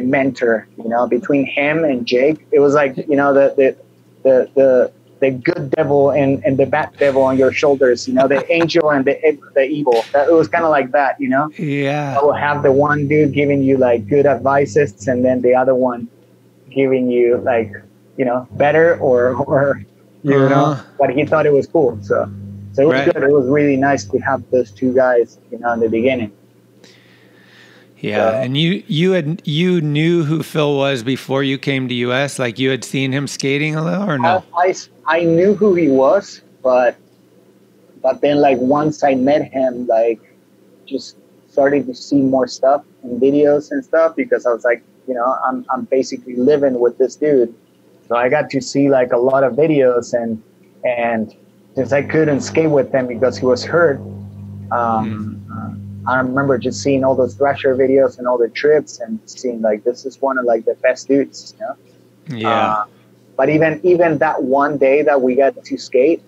mentor, you know. Between him and Jake, it was like, you know, the good devil and the bad devil on your shoulders, you know, the angel and the evil. It was kind of like that, you know. Yeah. I will have the one dude giving you like good advices, and then the other one giving you like, you know, better or. You know, but he thought it was cool. So it was good. It was really nice to have those two guys, you know, in the beginning. Yeah, and you knew who Phil was before you came to US? Like, you had seen him skating a little, or no? I knew who he was, but then, like, once I met him, like, just started to see more stuff and videos and stuff, because I was like, you know, I'm basically living with this dude. So I got to see, like, a lot of videos, and since I couldn't skate with him because he was hurt, I remember just seeing all those thrasher videos and all the trips and seeing, like, this is one of, like, the best dudes, you know? Yeah. But even that one day that we got to skate,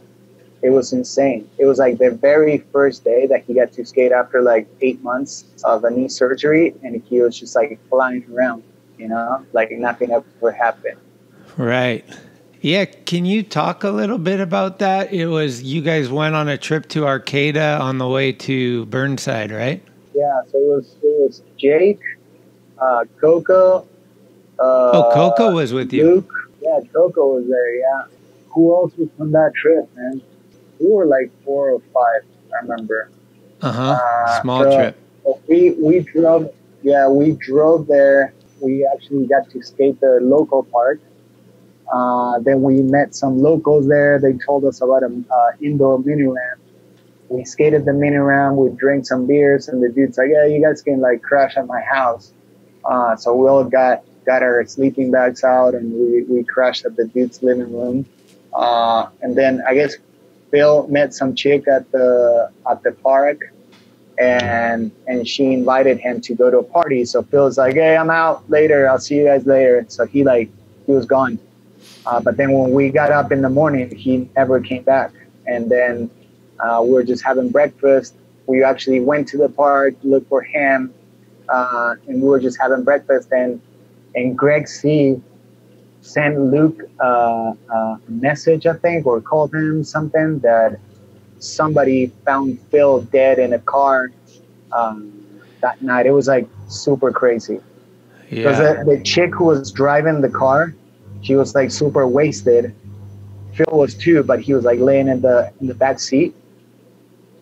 it was insane. It was, like, the very first day that he got to skate after, like, 8 months of a knee surgery, and he was just, like, flying around, you know? Like, nothing ever happened. Right. Yeah, can you talk a little bit about that? It was, you guys went on a trip to Arcata on the way to Burnside, right? Yeah, so it was Jake, Coco. Coco was with you. Luke. Yeah, Coco was there, yeah. Who else was on that trip, man? We were like 4 or 5, I remember. Small trip. We drove, we drove there. We actually got to skate the local park. Then we met some locals there. They told us about an indoor mini ramp. We skated the mini ramp. We drank some beers, and the dude's like, "Yeah, you guys can, like, crash at my house." So we all got our sleeping bags out, and we crashed at the dude's living room. And then I guess Bill met some chick at the park, and she invited him to go to a party. So Phil's like, "Hey, I'm out later. I'll see you guys later." So he was gone. But then when we got up in the morning, he never came back. And then we were just having breakfast. We actually went to the park, looked for him, and we were just having breakfast. And Greg C. sent Luke a message, I think, or called him something, that somebody found Phil dead in a car that night. It was, like, super crazy. Because the chick who was driving the car, she was, like, super wasted. Phil was too, but he was, like, laying in the back seat.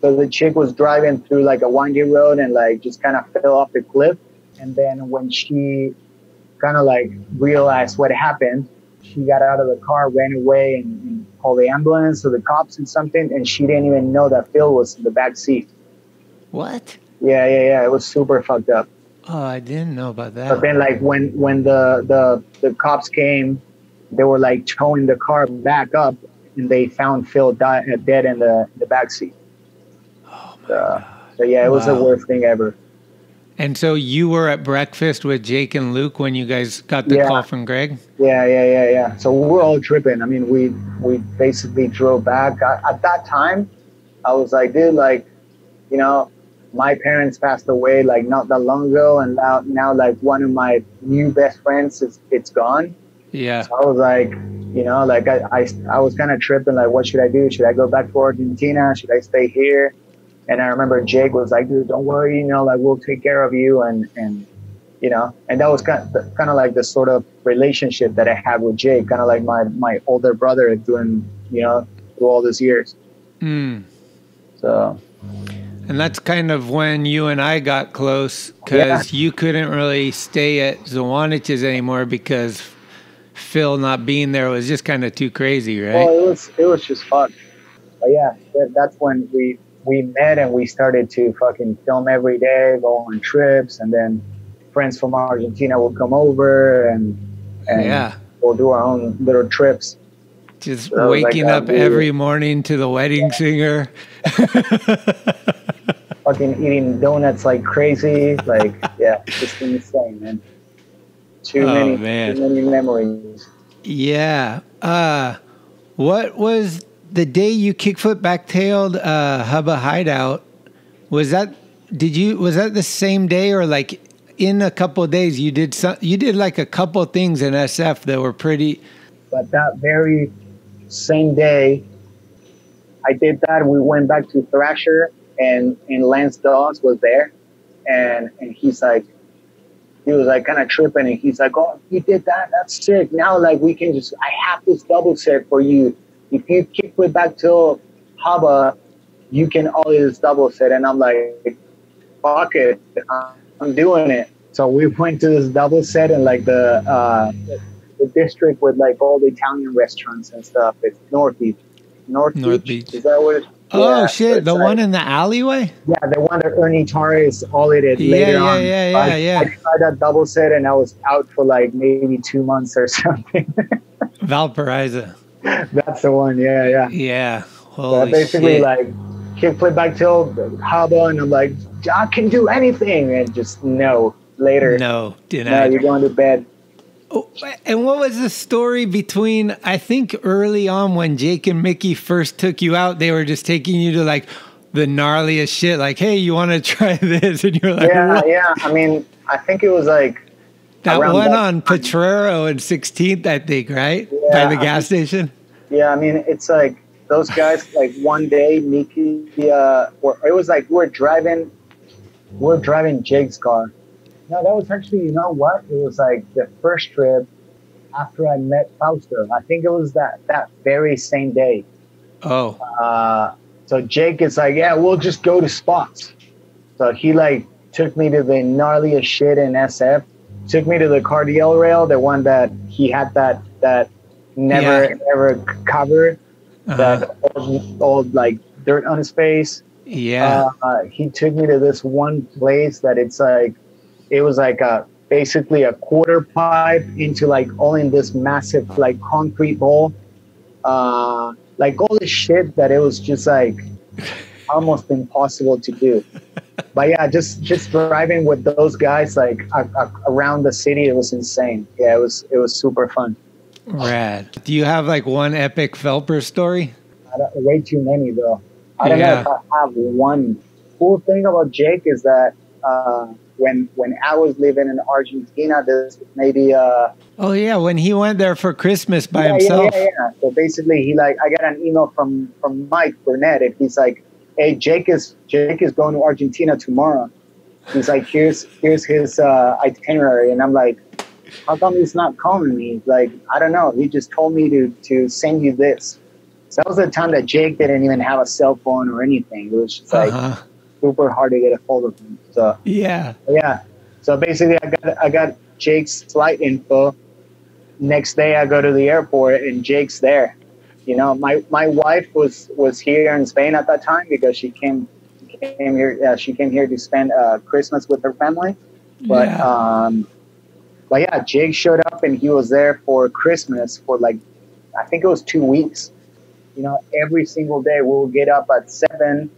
So the chick was driving through, like, a windy road and, like, just kind of fell off the cliff. And then when she kind of, like, realized what happened, she got out of the car, ran away, and called the ambulance or the cops and something. And she didn't even know that Phil was in the back seat. What? Yeah. It was super fucked up. Oh, I didn't know about that. But then, like, when the cops came, they were, like, towing the car back up, and they found Phil dead in the backseat. Oh, my God. So, yeah, it was the worst thing ever. And so you were at breakfast with Jake and Luke when you guys got the call from Greg? Yeah. So we were all tripping. I mean, we basically drove back. At that time, I was like, dude, like, you know, my parents passed away, like, not that long ago, and now like, one of my new best friends it's gone. Yeah. So I was like, you know, like, I was kind of tripping, like, what should I do? Should I go back to Argentina? Should I stay here? And I remember Jake was like, dude, don't worry, you know, like, we'll take care of you, and you know, and that was kind of like the sort of relationship that I had with Jake, kind of like my older brother doing, you know, through all these years. So. And that's kind of when you and I got close, because you couldn't really stay at Zawanich's anymore because Phil not being there was just kind of too crazy, right? Well, it was just fucked. But yeah, that's when we met, and we started to fucking film every day, go on trips, and then friends from Argentina will come over, and we'll do our own little trips. Just so waking up every morning to the wedding singer. Fucking eating donuts like crazy, like, yeah, just insane, man. Too many memories. Yeah. What was the day you kickflip backtailed Hubba Hideout? Was that the same day, or, like, in a couple of days you did like a couple of things in SF that were pretty? But that very same day I did that, we went back to Thrasher. And Lance Dawes was there, and he's like, he was, like, kind of tripping, and he's like, "Oh, you did that? That's sick. Now, like, we can just, I have this double set for you. If you kick it back to Hubba, you can always double set." And I'm like, fuck it. I'm doing it. So we went to this double set in like the district with like all the Italian restaurants and stuff. It's North Beach. Is that what it's? Oh, yeah, shit. The one in the alleyway? Yeah, the one that Ernie Torres audited later on. Yeah. I tried that double set and I was out for like maybe 2 months or something. Valparaiso. That's the one, yeah. Yeah. Holy shit. Basically, like, kickflip back tilt, hubba, and I'm like, I can do anything. And just, no, later. No, didn't I? No, you're going to bed. Oh, and what was the story between, I think early on when Jake and Mickey first took you out, they were just taking you to like the gnarliest shit, like, hey, you want to try this? And you're like, yeah, what? Yeah. I mean, I think it was like that one on Potrero and 16th, I think, right? Yeah, by the gas station. Yeah, I mean, it's like those guys, like one day, Mickey, it was like we're driving Jake's car. No, that was actually, you know what? It was like the first trip after I met Fausto. I think it was that very same day. Oh. So Jake is like, yeah, we'll just go to spots. So he like took me to the gnarliest shit in SF. Took me to the Cardiel rail, the one that he had that never covered. That old like dirt on his face. Yeah. He took me to this one place that it's like, it was like basically a quarter pipe into like all in this massive like concrete hole. Like all the shit that it was just like almost impossible to do. But yeah, just driving with those guys like around the city, it was insane. Yeah, it was super fun. Rad. Do you have like one epic Felper story? Way too many though. I don't know if I have one. Cool thing about Jake is that when I was living in Argentina, this was maybe... when he went there for Christmas by himself. Yeah. So basically, he like I got an email from Mike Burnett, and he's like, hey, Jake is going to Argentina tomorrow. He's like, here's his itinerary. And I'm like, how come he's not calling me? Like, I don't know. He just told me to send you this. So that was the time that Jake didn't even have a cell phone or anything. It was just like... super hard to get a hold of him. So yeah. So basically, I got Jake's flight info. Next day, I go to the airport and Jake's there. You know, my wife was here in Spain at that time because she came here. She came here to spend Christmas with her family. But Jake showed up and he was there for Christmas for like, I think it was 2 weeks. You know, every single day we'll get up at 7.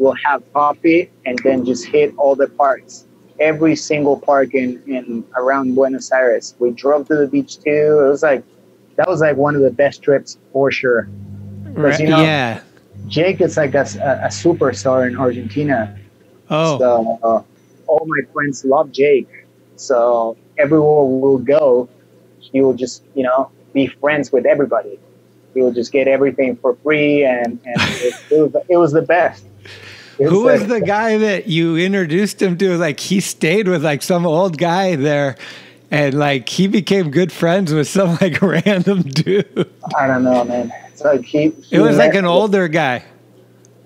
We'll have coffee and then just hit all the parks, every single park in around Buenos Aires. We drove to the beach too. It was like, that was like one of the best trips for sure. Right. You know, Jake is like a superstar in Argentina. Oh, so, all my friends love Jake. So everywhere we'll go, he will just, you know, be friends with everybody. He will just get everything for free. And it was the best. Who was the guy that you introduced him to? Like, he stayed with, like, some old guy there, and, like, he became good friends with some, like, random dude. I don't know, man. It's like it was, like, an older guy.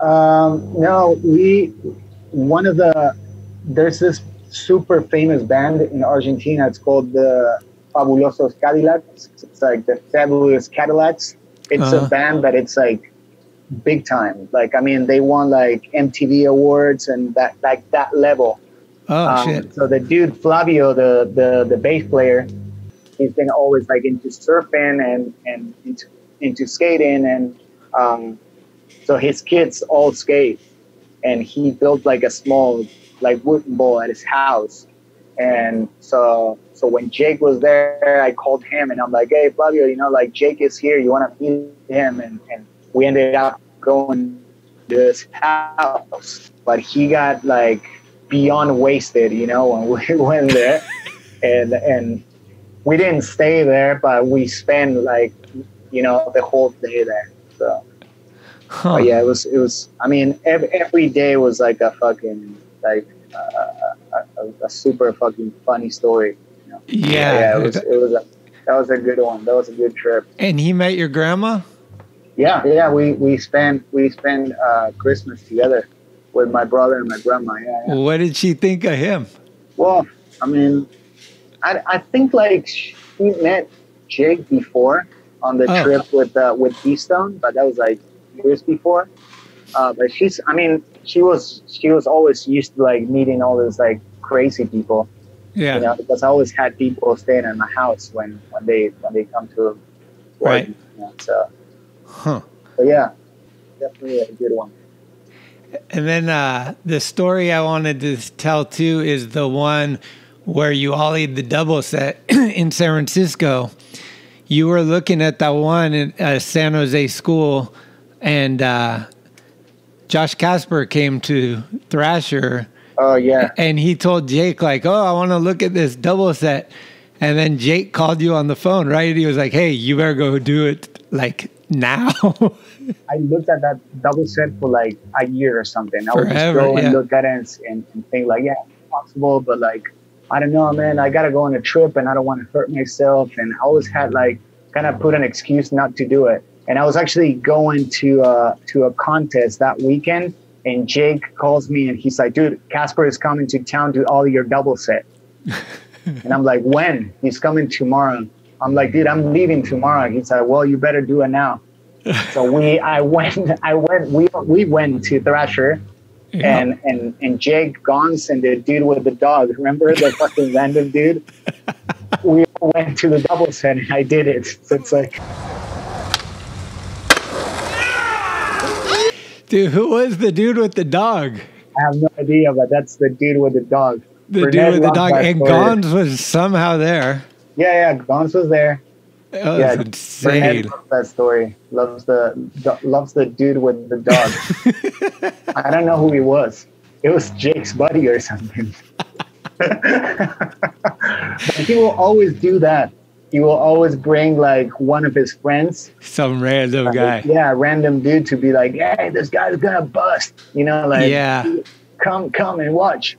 No, there's this super famous band in Argentina. It's called the Fabulosos Cadillacs. It's, like, the Fabulous Cadillacs. It's a band that it's, like, big time. Like, I mean, they won like MTV awards and that, like that level. Oh, shit. So the dude Flavio, the bass player, he's been always like into surfing and into skating. And so his kids all skate, and he built like a small like wooden bowl at his house. And so when Jake was there, I called him and I'm like, hey Flavio, you know, like Jake is here, you want to meet him? And we ended up going to this house, but he got like beyond wasted, you know, when we went there, and we didn't stay there, but we spent like, you know, the whole day there. So, but yeah, it was. I mean, every day was like a fucking like a super fucking funny story. You know? Yeah, that was a good one. That was a good trip. And he met your grandma? Yeah, we spent Christmas together. with my brother and my grandma. Yeah. What did she think of him? Well, I mean, I think like she met Jake before on the trip with P-Stone, but that was like years before. But she was always used to like meeting all these like crazy people. Yeah. You know, because I always had people staying at my house when they come to right. Oregon, you know, so. Huh. So yeah, definitely a good one. And then the story I wanted to tell too is the one where you ollied the double set in San Francisco. You were looking at that one at a San Jose school, and Josh Casper came to Thrasher. Oh, yeah. And he told Jake, like, oh, I want to look at this double set. And then Jake called you on the phone, right? He was like, hey, you better go do it, like, now. I looked at that double set for, like, a year or something. I would just go and look at it and think, like, yeah, it's possible. But, like, I don't know, man. I got to go on a trip, and I don't want to hurt myself. And I always had, like, kind of put an excuse not to do it. And I was actually going to a contest that weekend. And Jake calls me and he's like, dude, Casper is coming to town to all your double set. And I'm like, when? He's coming tomorrow. I'm like, dude, I'm leaving tomorrow. He's like, well, you better do it now. So we went to Thrasher and Jake Gons and the dude with the dog. Remember the fucking random dude? We went to the double set and I did it. So it's like... Dude, who was the dude with the dog? I have no idea, but that's the dude with the dog. The dude with the dog. And Gons was somehow there. Yeah, Gons was there. Oh, yeah, insane. Loves that story. Loves the dude with the dog. I don't know who he was. It was Jake's buddy or something. But he will always do that. He will always bring, like, one of his friends. Some random guy. Yeah, random dude to be like, hey, this guy's going to bust. You know, like, come and watch.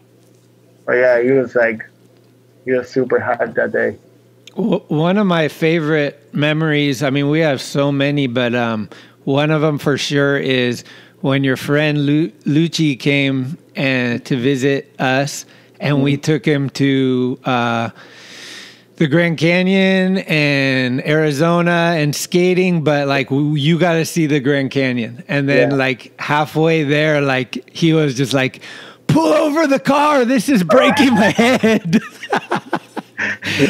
But, yeah, he was super hot that day. One of my favorite memories, I mean, we have so many, but one of them for sure is when your friend Lucci came to visit us, and we took him to... the Grand Canyon and Arizona and skating, but like you got to see the Grand Canyon. And then like halfway there, like he was just like, pull over the car. This is breaking my head.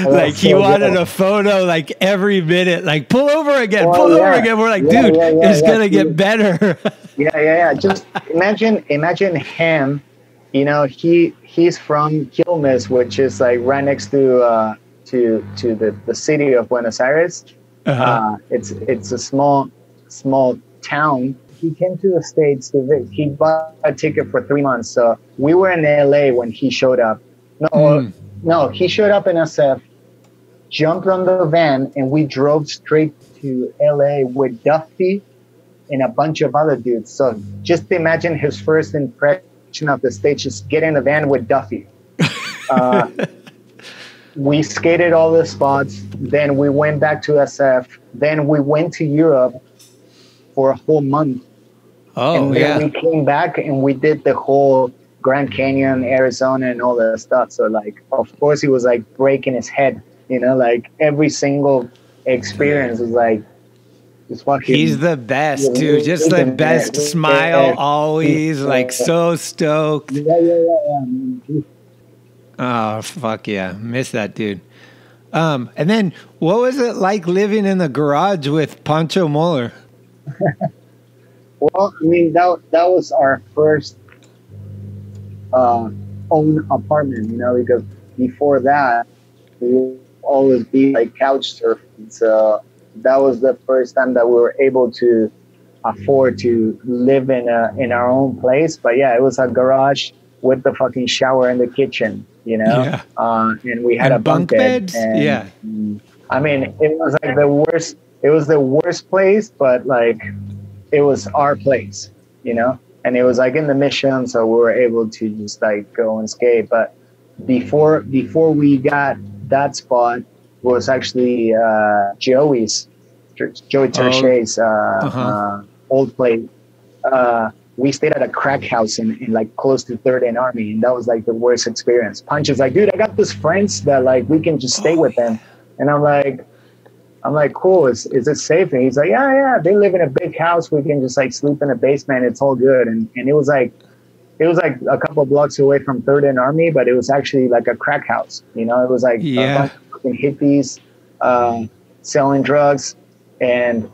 Like he wanted a photo like every minute, like pull over again, pull over again. We're like, dude, it's going to get better. Yeah. Just imagine him, you know, he's from Quilmes, which is like right next to the city of Buenos Aires. It's a small town. He came to the States to visit. He bought a ticket for 3 months. So we were in LA when he showed up. No, he showed up in SF, jumped on the van, and we drove straight to LA with Duffy and a bunch of other dudes. So just imagine his first impression of the States, just get in the van with Duffy. We skated all the spots, then we went back to SF, then we went to Europe for a whole month. Oh, and then we came back and we did the whole Grand Canyon, Arizona, and all that stuff. So, like, of course, he was, like, breaking his head, you know? Like, every single experience was, like, just fucking... He's the best, dude. Just the best smile always. Like, so stoked. Yeah. Oh, fuck yeah. Miss that dude. And then what was it like living in the garage with Pancho Moeller? Well, I mean, that was our first own apartment, you know, because before that, we would always be like couch surfing. So that was the first time that we were able to afford to live in our own place. But yeah, it was a garage with the fucking shower in the kitchen. You know, and we had a bunk bed. And, I mean, it was like the worst. It was the worst place, but like, it was our place, you know. And it was like in the Mission, so we were able to just like go and skate. But before we got that spot, was actually Joey Terche's old place. we stayed at a crack house in like close to 3rd and Army, and that was like the worst experience. Punch is like, dude, I got these friends that like we can just stay with them, and I'm like, cool, is it safe? And he's like, yeah, they live in a big house, we can just like sleep in a basement, it's all good. And it was like a couple of blocks away from 3rd and Army, but it was actually like a crack house, you know. It was like a bunch of fucking hippies selling drugs, and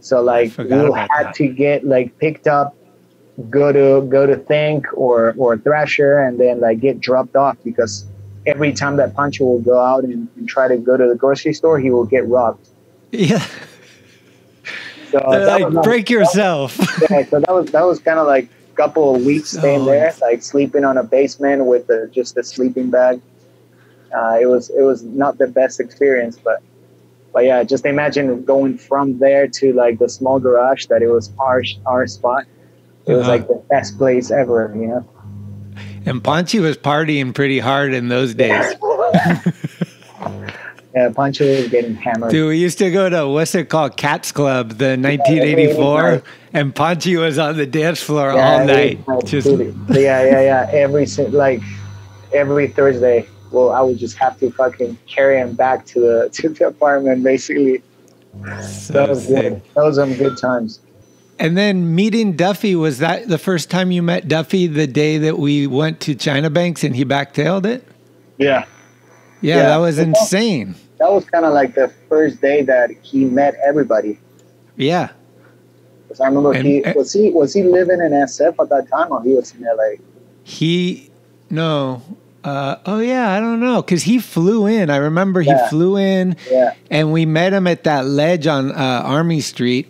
so like you had to get like picked up, go to Think or Thrasher, and then like get dropped off, because every time that Pancho will go out and try to go to the grocery store, he will get robbed. Yeah. So like break yourself. Yeah. So that was kind of like a couple of weeks staying there, like sleeping on a basement with just a sleeping bag. It was not the best experience, but yeah, just imagine going from there to like the small garage that it was our spot. It was like the best place ever, you know. And Pancho was partying pretty hard in those days. Yeah, Pancho was getting hammered. Dude, we used to go to Cats Club, the 1984, and Pancho was on the dance floor all night. Yeah. Every Thursday. Well, I would just have to fucking carry him back to the apartment, basically. So that was good. Those were good times. And then meeting Duffy, was that the first time you met Duffy, the day that we went to China Banks and he backtailed it? Yeah. Yeah, that was insane. That was kind of like the first day that he met everybody. Yeah. Because I remember, was he living in SF at that time, or he was in LA? I don't know, because he flew in. I remember he flew in, and we met him at that ledge on Army Street,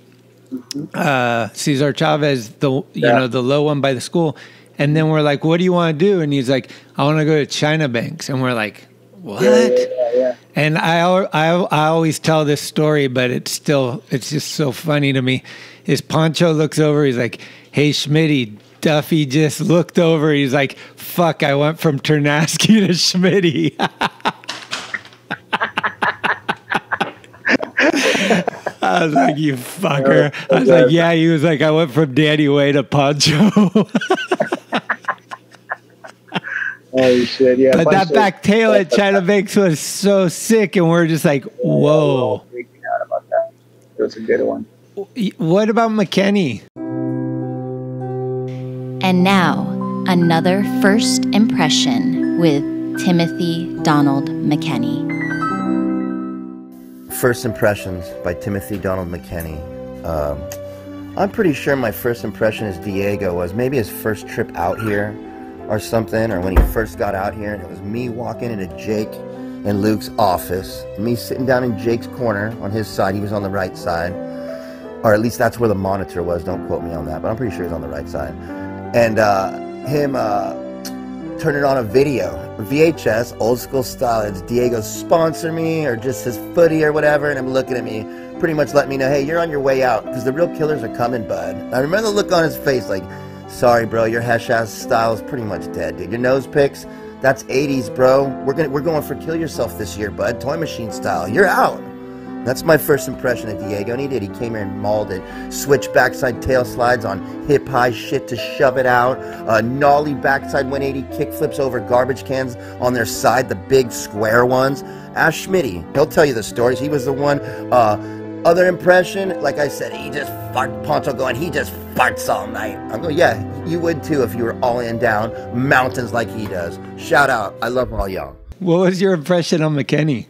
Cesar Chavez, the low one by the school. And then we're like, what do you want to do? And he's like, I want to go to China Banks. And we're like, what? Yeah. And I always tell this story, but it's just so funny to me. Is Pancho looks over, he's like, hey, Schmitty. Duffy just looked over. He's like, fuck, I went from Ternaski to Schmitty. I was like, you fucker. I was like, yeah. He was like, I went from Danny Way to Pancho. Holy shit, yeah. But that back tail at China Banks was so sick, and we're just like, whoa. Yeah, we were freaking out about that. It was a good one. What about McKenney? And now, another first impression with Timothy Donald McKenney. First impressions by Timothy Donald McKenney. I'm pretty sure my first impression is Diego was maybe his first trip out here or something, or when he first got out here, and it was me walking into Jake and Luke's office, me sitting down in Jake's corner on his side. He was on the right side, or at least that's where the monitor was. Don't quote me on that, but I'm pretty sure he was on the right side. And him turning on a video, VHS, old school style. It's Diego sponsor me, or just his footy or whatever, and him looking at me, pretty much letting me know, hey, you're on your way out, because the real killers are coming, bud. I remember the look on his face, like, sorry, bro, your hash-ass style is pretty much dead, dude. Your nose picks, that's 80s, bro. We're going for kill yourself this year, bud. Toy Machine style, you're out. That's my first impression of Diego, and he did. He came here and mauled it. Switch backside tail slides on hip-high shit to shove it out. Gnarly backside 180 kick flips over garbage cans on their side, the big square ones. Ask Schmitty. He'll tell you the stories. He was the one. Other impression, like I said, he just farted. Pancho going, he just farts all night. I'm going, yeah, you would too if you were all in down mountains like he does. Shout out. I love all y'all. What was your impression on McKenney?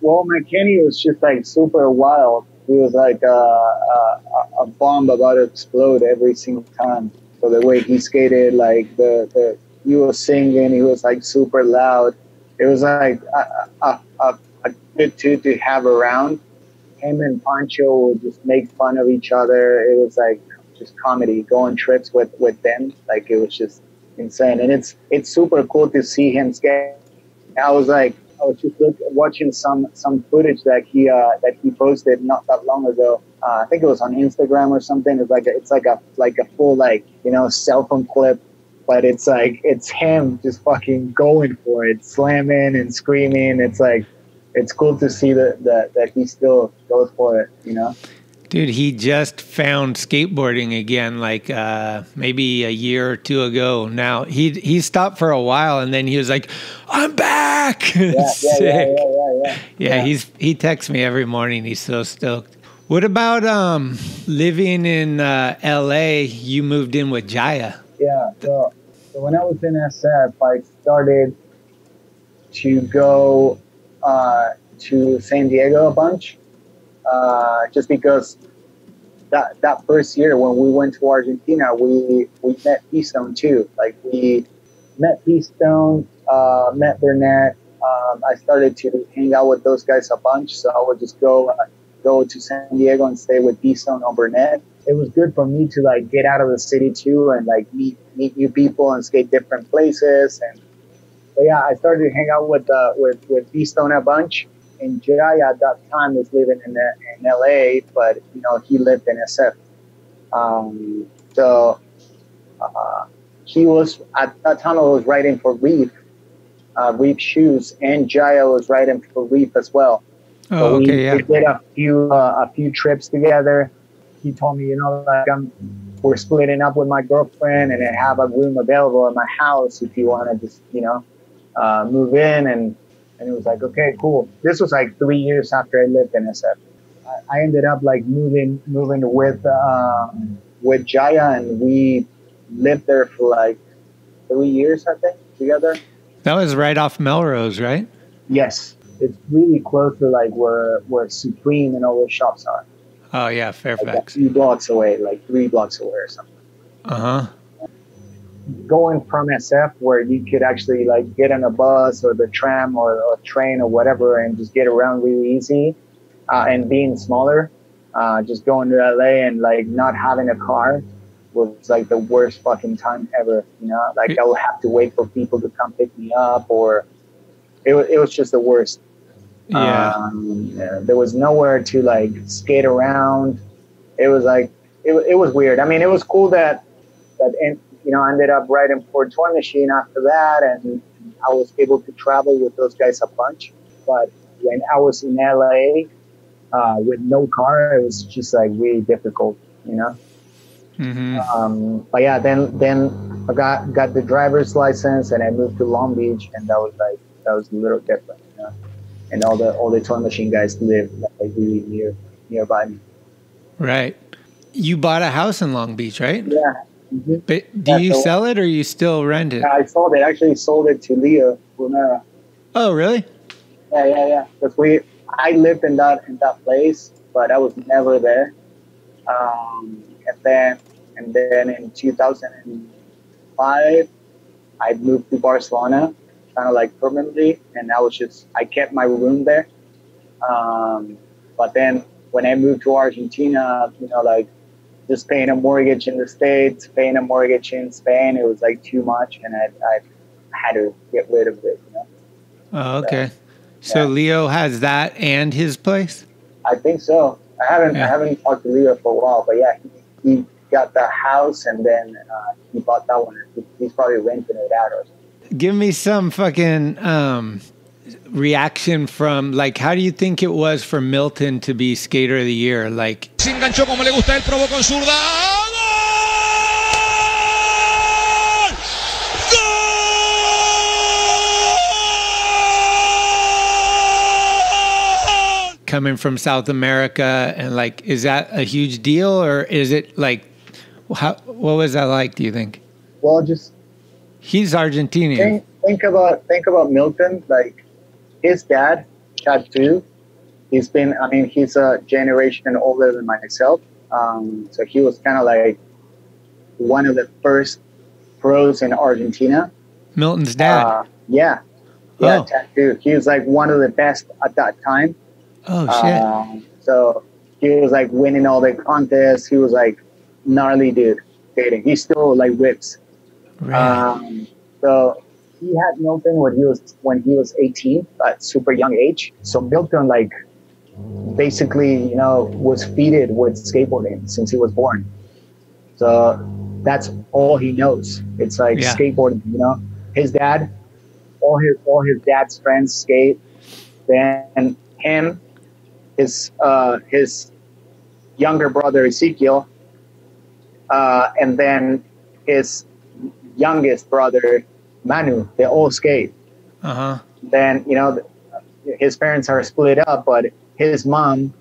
Well, McKenney was just like super wild. He was like a bomb about to explode every single time. So the way he skated, like he was singing, he was like super loud. It was like a good two to have around. Him and Pancho would just make fun of each other. It was like just comedy, going trips with them. Like it was just insane. And it's super cool to see him skate. I was just watching some footage that he posted not that long ago. I think it was on Instagram or something. It's like a full cell phone clip, but it's him just fucking going for it, slamming and screaming. It's cool to see that he still goes for it. Dude, he just found skateboarding again, like maybe a year or two ago. Now he stopped for a while, and then he was like, "I'm back!" Yeah, sick. Yeah, he texts me every morning. He's so stoked. What about living in LA? You moved in with Jaya. Yeah. So when I was in SF, I started to go to San Diego a bunch. Just because that first year when we went to Argentina, we met P-Stone too. Like we met P-Stone, met Burnett. I started to hang out with those guys a bunch, so I would just go to San Diego and stay with P-Stone or Burnett. It was good for me to like get out of the city too and like meet new people and skate different places. And but yeah, I started to hang out with P-Stone a bunch. And Jiraiya at that time was living in LA, but you know he lived in SF. So he was at that time I was writing for Reef Shoes, and Jiraiya was writing for Reef as well. Oh, so we did a few trips together. He told me, you know, like we're splitting up with my girlfriend, and I have a room available at my house if you want to just move in and. And it was like, okay, cool. This was like 3 years after I lived in SF. I ended up like moving with Jaya, and we lived there for like 3 years, I think, together. That was right off Melrose, right? Yes, it's really close to like where Supreme and all those shops are. Oh yeah, Fairfax. Like 2 blocks away, like 3 blocks away or something. Uh huh. Going from SF, where you could actually like get on a bus or the tram or train or whatever and just get around really easy, and being smaller, just going to LA and like not having a car was like the worst fucking time ever, you know? Like I would have to wait for people to come pick me up, or it was just the worst. Yeah. There was nowhere to like skate around. It was like it was weird. I mean, it was cool that you know, I ended up writing for Toy Machine after that, and I was able to travel with those guys a bunch. But when I was in LA with no car, it was just like really difficult, you know. Mm-hmm. But yeah, then I got the driver's license, and I moved to Long Beach, and that was a little different, you know. And all the Toy Machine guys lived like really nearby me. Right. You bought a house in Long Beach, right? Yeah. Mm-hmm. But do you sell it, or you still rent it? I sold it. Actually, sold it to Leo Brunera. Oh, really? Yeah. Because I lived in that place, but I was never there. And then in 2005, I moved to Barcelona, kind of like permanently, and I kept my room there. But then when I moved to Argentina, you know, like. Just paying a mortgage in the States, paying a mortgage in Spain, it was like too much, and I had to get rid of it, you know? Oh, okay. So yeah. Leo has that and his place? I think so. I haven't talked to Leo for a while, but yeah, he got that house, and then he bought that one. He's probably renting it out or something. Give me some fucking reaction from, like, how do you think it was for Milton to be Skater of the Year? Like, se enganchó como le gusta, el probó con zurda. ¡Gol! ¡Gol! Coming from South America, and like, is that a huge deal, or is it like, what was that like, do you think? Well, just he's Argentinian. Think about Milton, like his dad, Chatu. He's been, I mean, he's a generation older than myself. So he was kind of like one of the first pros in Argentina. Milton's dad? Yeah, oh. Tattoo. He was like one of the best at that time. Oh, shit. So he was like winning all the contests. He was like gnarly dude skating. He still like whips. Right. So he had Milton when he was 18, at super young age. So Milton like basically, you know, was fed with skateboarding since he was born. So that's all he knows. It's like skateboarding, you know. His dad, all his dad's friends skate. Then him, his younger brother Ezekiel, and then his youngest brother Manu. They all skate. Uh-huh. Then, you know, his parents are split up, but his mom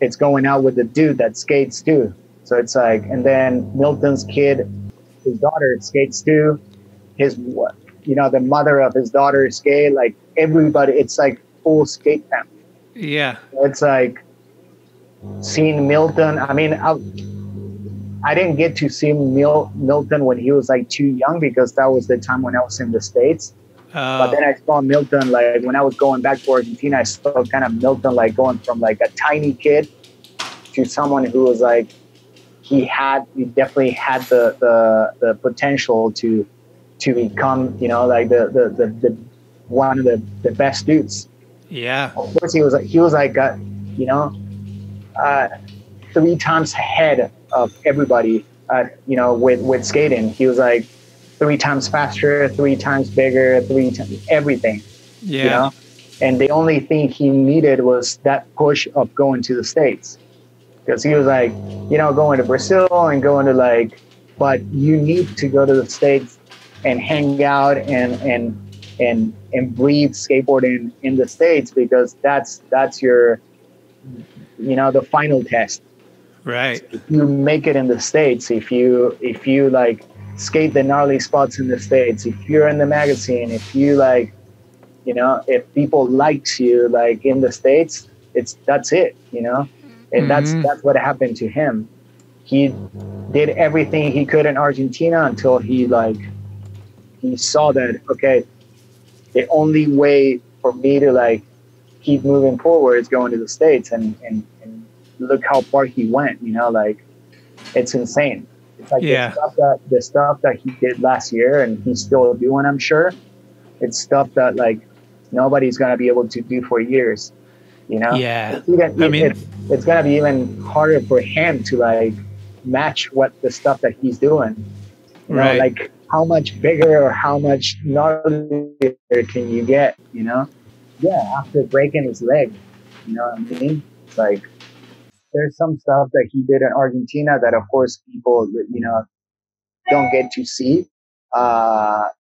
is going out with the dude that skates too. So it's like, and then Milton's kid, his daughter skates too. His, you know, the mother of his daughter skate. Like everybody, it's like full skate family. Yeah. So it's like seeing Milton. I mean, I didn't get to see Milton when he was like too young because that was the time when I was in the States. But then I saw Milton, like when I was going back to Argentina, I saw kind of Milton, like going from like a tiny kid to someone who was like, he definitely had the potential to become, you know, like the one of the best dudes. Yeah. Of course, he was like, you know, 3 times ahead of everybody, you know, with skating. He was like 3 times faster, 3 times bigger, 3 times everything. Yeah. You know? And the only thing he needed was that push of going to the States. Because he was like, you know, going to Brazil and going to like, but you need to go to the States and hang out and breathe skateboarding in the States, because that's your, you know, the final test. Right. So if you make it in the States, if you like skate the gnarly spots in the States, if you're in the magazine, if you like, you know, if people likes you like in the States, that's it, you know. And that's what happened to him. He did everything he could in Argentina until he saw that, okay, the only way for me to like keep moving forward is going to the States, and look how far he went, you know, like it's insane. It's like the stuff that he did last year and he's still doing, I'm sure. It's stuff that like nobody's gonna be able to do for years. You know, yeah. It's gonna be even harder for him to like match what the stuff that he's doing. You right. know, like how much bigger or how much gnarlier can you get? You know, yeah. After breaking his leg, you know what I mean? It's like there's some stuff that he did in Argentina that, of course, people you know don't get to see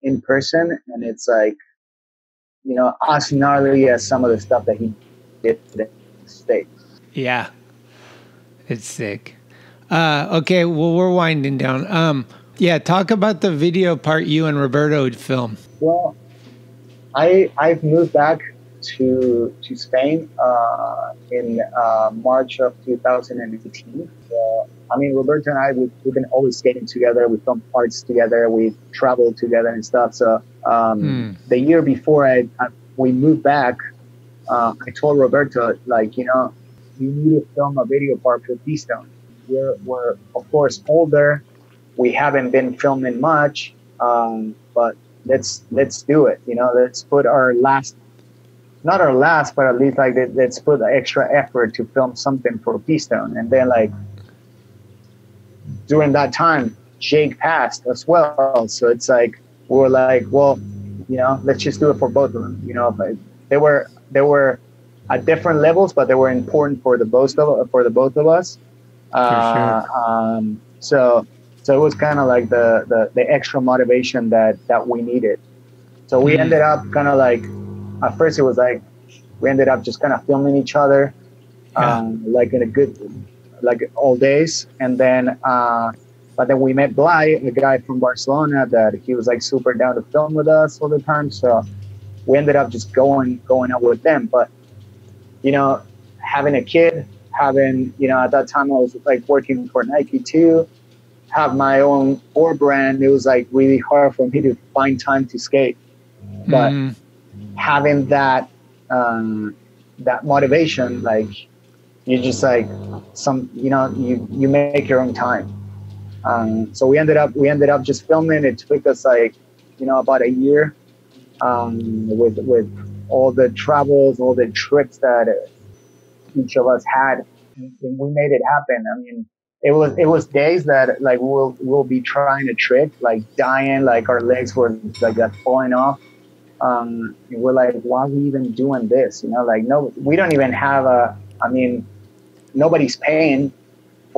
in person, and it's like, you know, as gnarly as some of the stuff that he did in the States. Yeah, it's sick. Okay, well, we're winding down. Yeah, talk about the video part you and Roberto filmed. Well, I've moved back to Spain in March of 2018. So, I mean, Roberto and I, we've been always skating together. We've done parts together. We've traveled together and stuff. So the year before we moved back, I told Roberto, like, you know, you need to film a video part for P-Stone. We're of course older. We haven't been filming much, but let's do it. You know, let's put not our last, but at least like let's put the extra effort to film something for P-Stone. And then like during that time, Jake passed as well. So it's like, we're like, well, you know, let's just do it for both of them. You know, but they were at different levels, but they were important for the both of us. For sure. So it was kind of like the extra motivation that we needed. So we ended up kind of like, at first it was like we ended up just kind of filming each other, like in a good, like all days. And then, but then we met Blay, a guy from Barcelona, that he was like super down to film with us all the time. So we ended up just going out with them. But, you know, having a kid, you know, at that time I was like working for Nike too, have my own four brand. It was like really hard for me to find time to skate. But having that, that motivation, like you just like you know, you make your own time. So we ended up just filming. It took us like, you know, about a year. With all the travels, all the trips that each of us had, and we made it happen. I mean, it was days that like we'll be trying a trick, like dying, like our legs were like that falling off. And we're like, why are we even doing this? You know, like no, we don't even have nobody, nobody's paying.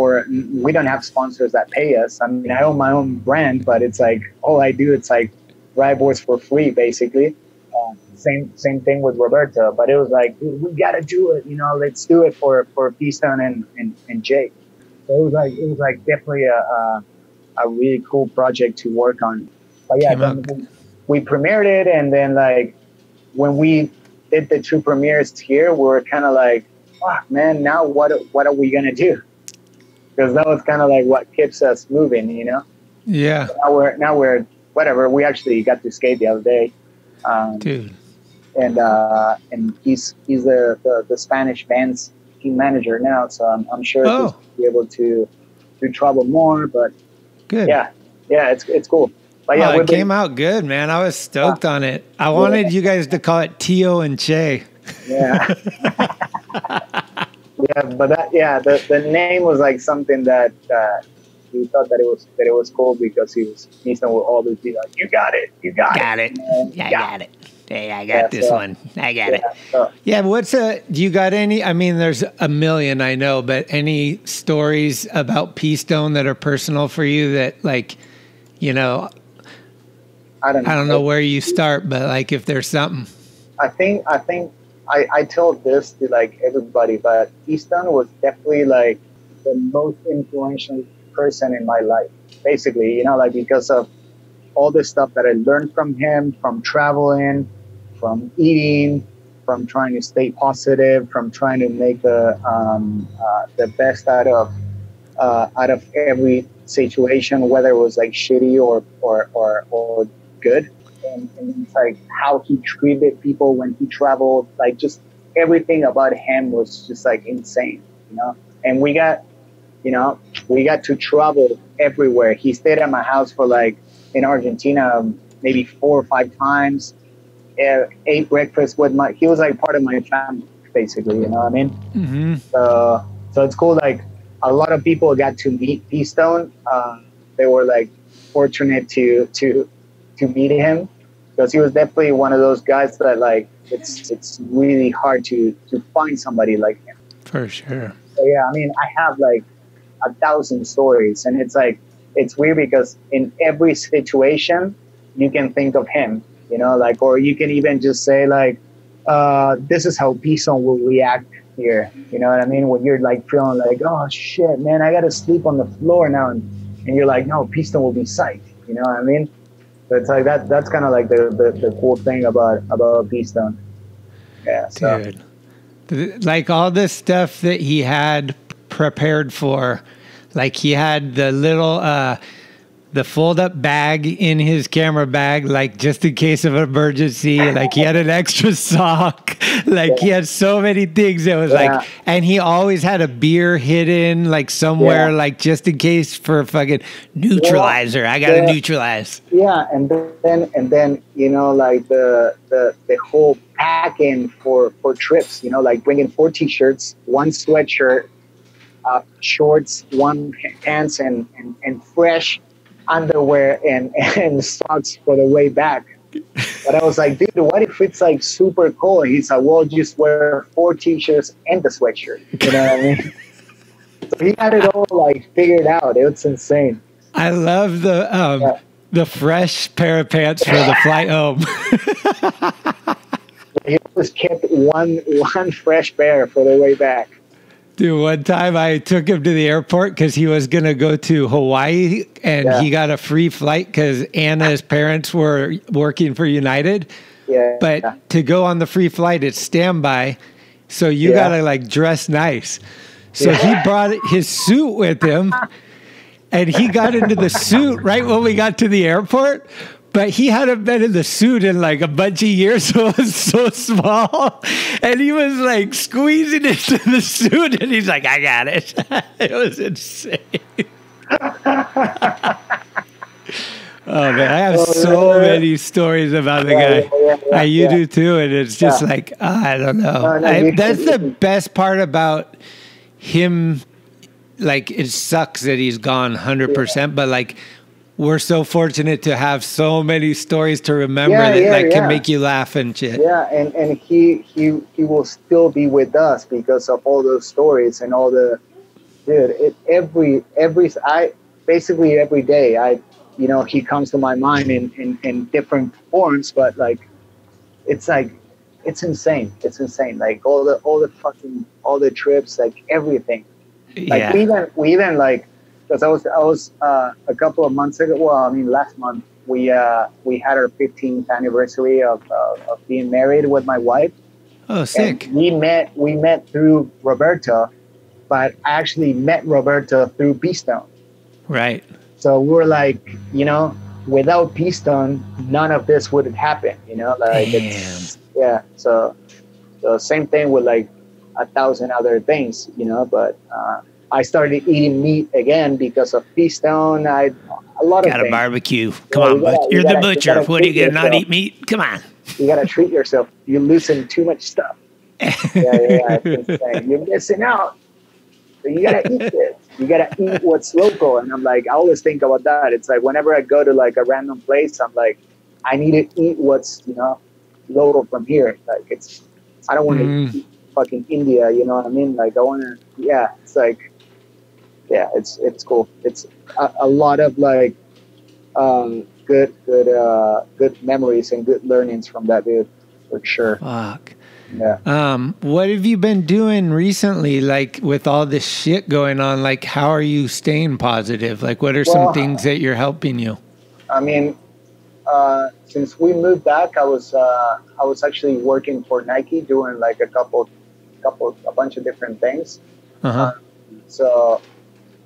for it. We don't have sponsors that pay us. I mean, I own my own brand, but it's like all I do, it's like ride boards for free, basically. Same thing with Roberto, but it was like, we got to do it, you know, let's do it for P-Stone and Jake. So it was like definitely a really cool project to work on. But yeah, then we premiered it, and then like when we did the two premieres here, we were kind of like, fuck, man, now what are we going to do? Because that was kind of like what keeps us moving, you know? Yeah. So now we're whatever, we actually got to skate the other day. Dude. And he's the Spanish band's team manager now, so I'm sure he'll be able to do trouble more. But good, yeah, it's cool. But yeah, it came out good, man. I was stoked on it. I wanted you guys to call it Tio and Che. Yeah, yeah, but the name was like something that we thought that it was cool because he's with all these people like, you got it, I got it. Hey, I got this one. I got it. So. Yeah, do you got any? I mean, there's a million, I know, but any stories about P-Stone that are personal for you that, like, you know, I don't know where you start, but like, if there's something, I think I told this to like everybody, but P-Stone was definitely like the most influential person in my life, basically, you know, like because of all the stuff that I learned from him, from traveling, from eating, from trying to stay positive, from trying to make the best out of every situation, whether it was like shitty or good, and it's like how he treated people when he traveled, like just everything about him was just like insane, you know. And we got to travel everywhere. He stayed at my house for like, in Argentina, maybe 4 or 5 times, ate breakfast with he was like part of my family, basically, you know what I mean? Mm-hmm. So it's cool. Like a lot of people got to meet P-Stone. They were like fortunate to meet him because he was definitely one of those guys that like, it's really hard to find somebody like him. For sure. So yeah, I mean, I have like 1,000 stories, and it's like, it's weird because in every situation you can think of him, you know, like, or you can even just say like, this is how P-Stone will react here. You know what I mean? When you're like feeling like, oh shit, man, I got to sleep on the floor now. And you're like, no, P-Stone will be psyched. You know what I mean? So it's like that, that's kind of like the cool thing about P-Stone. Yeah. So. Dude. Like all this stuff that he had prepared for, like he had the little, the fold-up bag in his camera bag, like just in case of emergency. Like he had an extra sock. Like he had so many things. It was like, and he always had a beer hidden, like somewhere, like just in case for a fucking neutralizer. I gotta neutralize. Yeah, and then you know, like the whole packing for trips. You know, like bringing 4 t-shirts, 1 sweatshirt. Shorts, 1 pants, and fresh underwear and socks for the way back. But I was like, dude, what if it's like super cold? He's like, well, just wear 4 t-shirts and the sweatshirt. You know what I mean? So he had it all like figured out. It was insane. I love the fresh pair of pants for the flight home. He always kept one fresh pair for the way back. Dude, one time I took him to the airport because he was going to go to Hawaii, and he got a free flight because Anna's parents were working for United. Yeah. But to go on the free flight, it's standby. So you got to like dress nice. So he brought his suit with him, and he got into the suit right when we got to the airport. But he hadn't been in the suit in like a bunch of years, so it was so small. And he was like squeezing into the suit, and he's like, I got it. It was insane. Oh, man, I have so many stories about the guy. You do too, and it's just like, I don't know. That's the best part about him. Like, it sucks that he's gone 100%, but like, we're so fortunate to have so many stories to remember can make you laugh and shit. Yeah, and he will still be with us because of all those stories and all the dude, every day he comes to my mind in different forms, but it's insane. It's insane. Like all the trips, like everything. Like yeah. we even because I was a couple of months ago. Well, I mean, last month we had our 15th anniversary of being married with my wife. Oh, sick. And we met through Roberto, but I actually met Roberto through P-Stone. Right. So we were without P-Stone, none of this would have happened. Damn. Yeah. So same thing with 1,000 other things, but I started eating meat again because of P-Stone. Got a barbecue. Come on, you're the butcher. What are you going to not eat meat? Come on. You got to treat yourself. You loosen too much stuff. Yeah. You're missing out. So you got to eat this. You got to eat what's local. And I'm I always think about that. It's whenever I go to a random place, I'm I need to eat what's, local from here. I don't want to eat fucking India. You know what I mean? I want to, it's cool. It's a lot of good memories and good learnings from that, dude, for sure. Fuck. Yeah. What have you been doing recently, with all this shit going on? How are you staying positive? What are some things that you're helping you? I mean, since we moved back, I was actually working for Nike, doing a bunch of different things. Uh-huh. So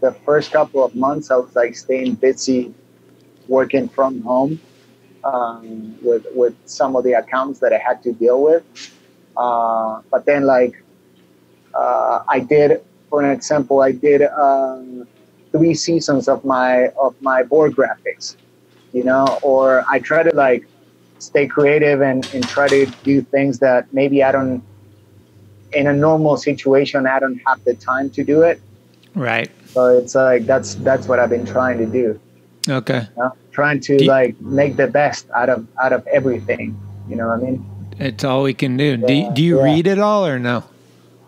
the first couple of months, I was staying busy, working from home, with some of the accounts that I had to deal with. But then I did, for an example, I did 3 seasons of my board graphics, or I try to stay creative and try to do things that maybe I don't, in a normal situation, I don't have the time to do it. Right. So it's that's what I've been trying to do. Okay. Trying to make the best out of everything. You know what I mean? It's all we can do. Do you read at all or no?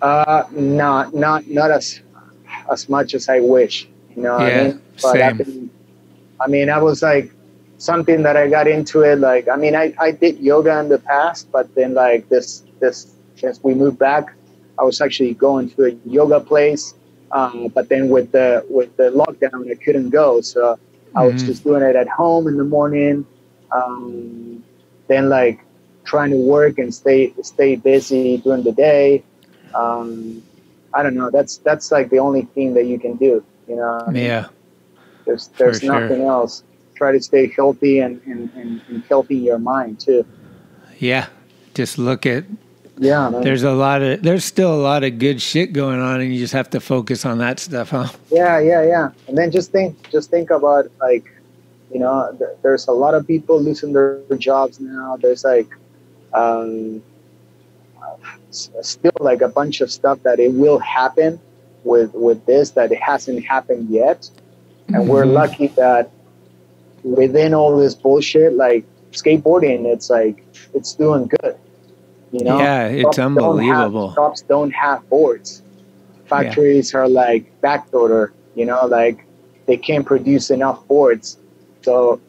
Not as much as I wish. You know what I mean? But same. I was something that I got into it. I did yoga in the past, but then this since we moved back, I was actually going to a yoga place. But then with the lockdown, I couldn't go, so I was just doing it at home in the morning. Then trying to work and stay busy during the day. I don't know. That's the only thing that you can do, Yeah. There's nothing else. Try to stay healthy and healthy your mind too. Yeah. Just look at. Yeah. Man. There's still a lot of good shit going on, and you just have to focus on that stuff, huh? Yeah. And then just think about there's a lot of people losing their jobs now. There's still a bunch of stuff that it will happen with this that it hasn't happened yet, and we're lucky that within all this bullshit, skateboarding, it's doing good. Yeah, it's unbelievable. Shops don't have boards. Factories are backorder. They can't produce enough boards. So,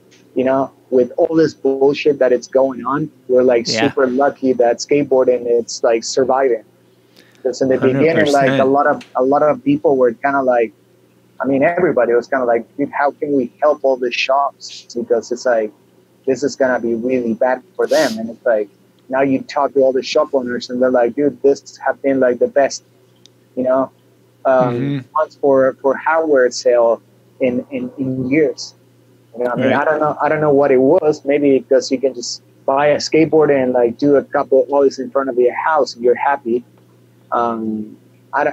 with all this bullshit that it's going on, we're super lucky that skateboarding it's surviving. Because in the 100%. Beginning, a lot of people were kind of everybody was kind of dude, how can we help all the shops? Because it's this is gonna be really bad for them. And it's now you talk to all the shop owners, and they're dude, this have been the best, months for hardware sale in years. I don't know. I don't know what it was. Maybe because you can just buy a skateboard and do a couple of ollies in front of your house, and you're happy. I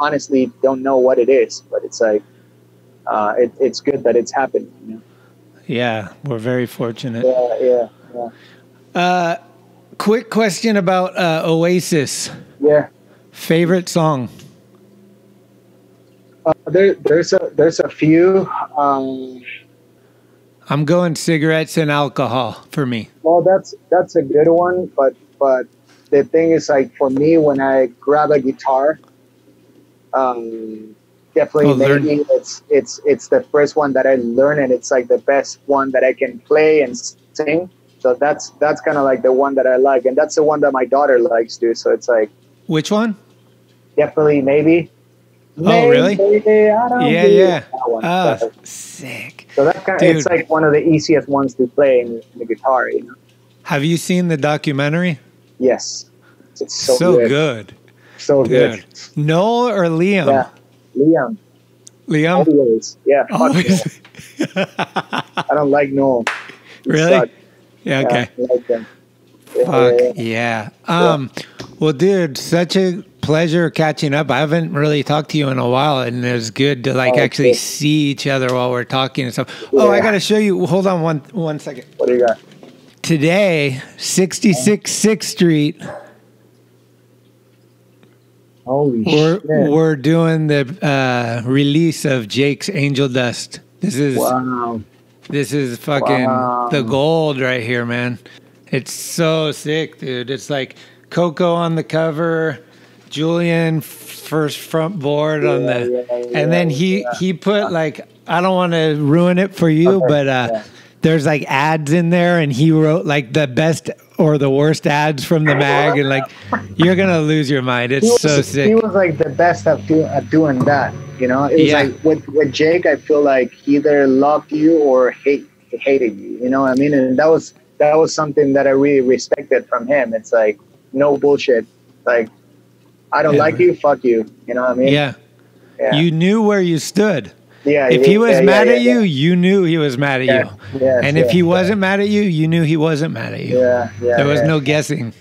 honestly don't know what it is, but it's it's good that it's happening. Yeah, we're very fortunate. Yeah. Quick question about Oasis. Yeah. Favorite song. There's a few. I'm going cigarettes and alcohol for me. Well, that's a good one, but the thing is, for me, when I grab a guitar, definitely learning. It's the first one that I learn, and it's like the best one that I can play and sing. So that's kind of like the one that I like, and that's the one that my daughter likes too. So it's like, which one? Definitely, maybe. Oh, really? Maybe, I don't yeah. That one. Oh, so, sick. So that kind of, it's like one of the easiest ones to play in the guitar. You know? Have you seen the documentary? Yes. It's so good. So good. Noel or Liam? Yeah. Liam? Always. Yeah. Always. I don't like Noel. Really? Yeah, okay. Yeah, I like them. Fuck, yeah. Well, dude, such a pleasure catching up. I haven't really talked to you in a while, and it was good to like actually see each other while we're talking and stuff. Yeah. Oh, I got to show you. Hold on one second. What do you got? Today, 66 6th Street. Holy shit. We're doing the release of Jake's Angel Dust. This is fucking the gold right here, man. It's so sick, dude. It's like Coco on the cover, Julian first front board on the, and then he put like, I don't want to ruin it for you, but there's like ads in there, and he wrote like the best or the worst ads from the mag, and like you're gonna lose your mind. So sick. He was like the best at doing that, you know. It was like with Jake, I feel like he either loved you or hated you, you know what I mean? And that was something that I really respected from him. It's like no bullshit. Like I don't like you, fuck you. You know what I mean? Yeah. You knew where you stood. Yeah, if he was mad at you, you knew he was mad at you. Yes, and if he wasn't mad at you, you knew he wasn't mad at you. Yeah, there was no guessing.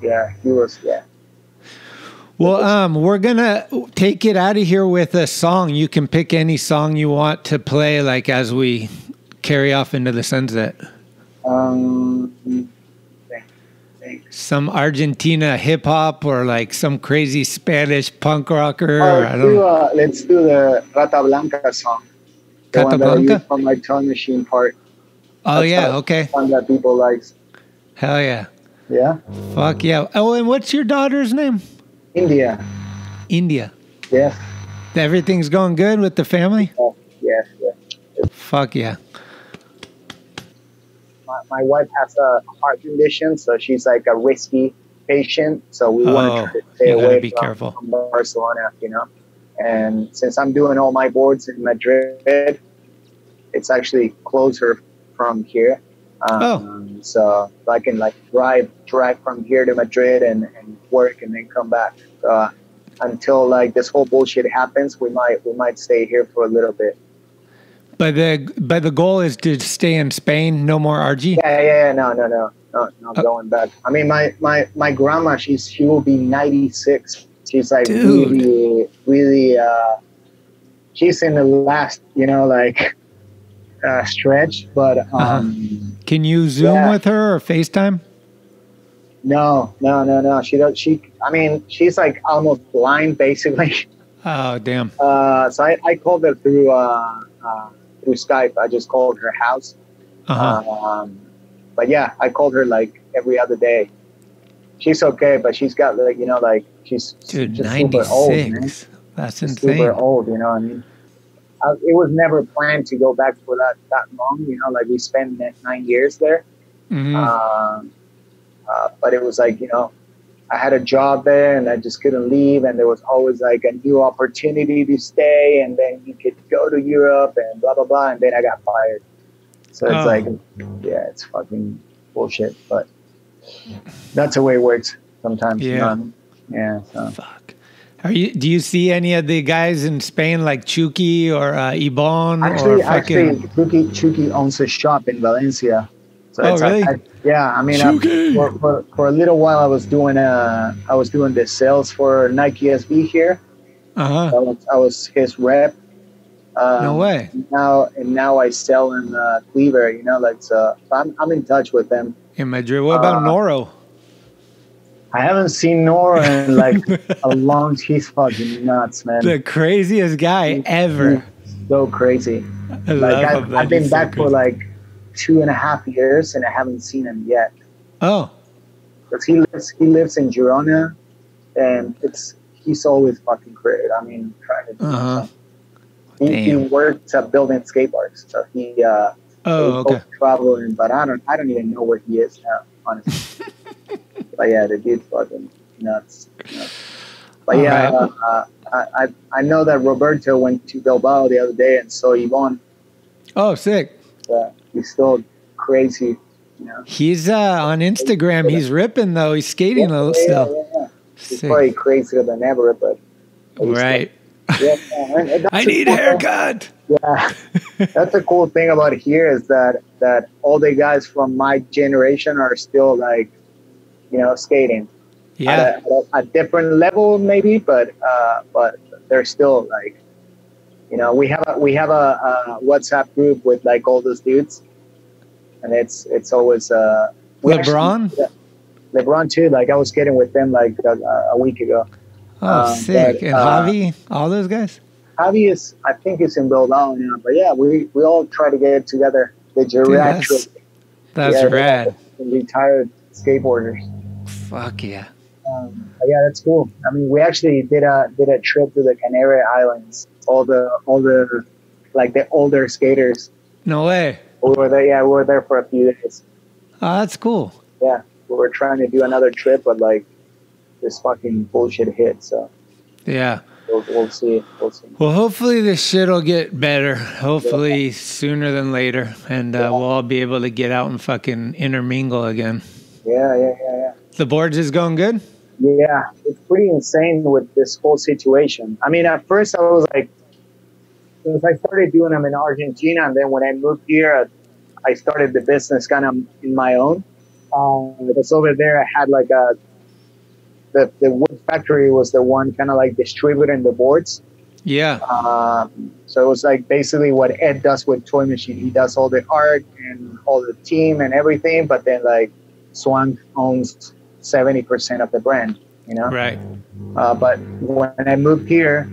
Yeah, he was, Well, we're going to take it out of here with a song. You can pick any song you want to play, like, as we carry off into the sunset. Some Argentina hip-hop or, like, some crazy Spanish punk rocker. Oh, let's do the Rata Blanca song. The Rata Blanca? From my Toy Machine part. Oh, okay. One that people like. Hell yeah. Yeah? Fuck yeah. Oh, and what's your daughter's name? India. Yeah. Everything's going good with the family? Oh, yeah. Fuck yeah. My wife has a heart condition, so she's like a risky patient. So we want to stay away from Barcelona, you know. And since I'm doing all my boards in Madrid, it's actually closer from here. So I can like drive from here to Madrid and work and then come back. Until like this whole bullshit happens, we might stay here for a little bit. But the goal is to stay in Spain, no more RG? Yeah, no, I'm going back. I mean, my grandma, she will be 96. She's like, dude, really, really, she's in the last, you know, like, stretch, but... Can you Zoom with her or FaceTime? No. She's like almost blind, basically. Oh, damn. So I called her through Skype. I just called her house. But yeah, I called her like every other day. She's okay, but she's got like, you know, like she's just 96. Super old, man. That's insane. Super old, you know what I mean? It was never planned to go back for that long, you know, like we spent 9 years there. But it was like, you know, I had a job there and I just couldn't leave, and there was always like a new opportunity to stay, and then you could go to Europe and blah blah blah, and then I got fired. So it's like, yeah, it's fucking bullshit, but that's the way it works sometimes. So. Fuck. Do you see any of the guys in Spain like Chucky or Ibon? Chucky owns a shop in Valencia. So really? For a little while, I was doing the sales for Nike SB here. I was his rep. No way. Now I sell in Cleaver. You know, like I'm in touch with them. In Madrid, what about Noro? I haven't seen Noro in like a long. He's fucking nuts, man. The craziest guy ever. So crazy. I've been back for like 2.5 years, and I haven't seen him yet. Oh, because he lives in Girona, and he's always fucking great. I mean, trying to do He worked at building skateboards, so he was traveling. But I don't even know where he is now, honestly. But yeah, the dude's fucking nuts. But all yeah, right. I know that Roberto went to Bilbao the other day and saw Yvonne. Oh, sick! He's still crazy. You know? He's on Instagram. He's ripping though. He's skating still. Yeah. He's probably crazier than ever, but right. Yeah, I need a haircut. Yeah, that's the cool thing about here is that all the guys from my generation are still like, you know, skating. Yeah, at a different level maybe, but they're still like, you know, we have a WhatsApp group with like all those dudes, and it's always LeBron too. Like I was skating with them like a week ago. Oh, sick! But, and Javi, all those guys. Javi is, I think, is in Bilbao now. But yeah, we all try to get together. The geriatric. That's rad. Retired skateboarders. Fuck yeah. Yeah, that's cool. I mean, we actually did a trip to the Canary Islands. All the like the older skaters. No way. We were there. Yeah, we were there for a few days. Oh, that's cool. Yeah, we were trying to do another trip, but like. This fucking bullshit hit, so yeah, we'll see. Well, hopefully this shit'll get better. Hopefully sooner than later, and we'll all be able to get out and fucking intermingle again. Yeah. The boards is going good. Yeah, it's pretty insane with this whole situation. I mean, at first I was like, because I started doing them in Argentina, and then when I moved here, I started the business kind of in my own. Because over there I had like a. The wood factory was the one kind of like distributing the boards. Yeah. So it was like basically what Ed does with Toy Machine. He does all the art and all the team and everything, but then like Swank owns 70% of the brand, you know? Right. But when I moved here,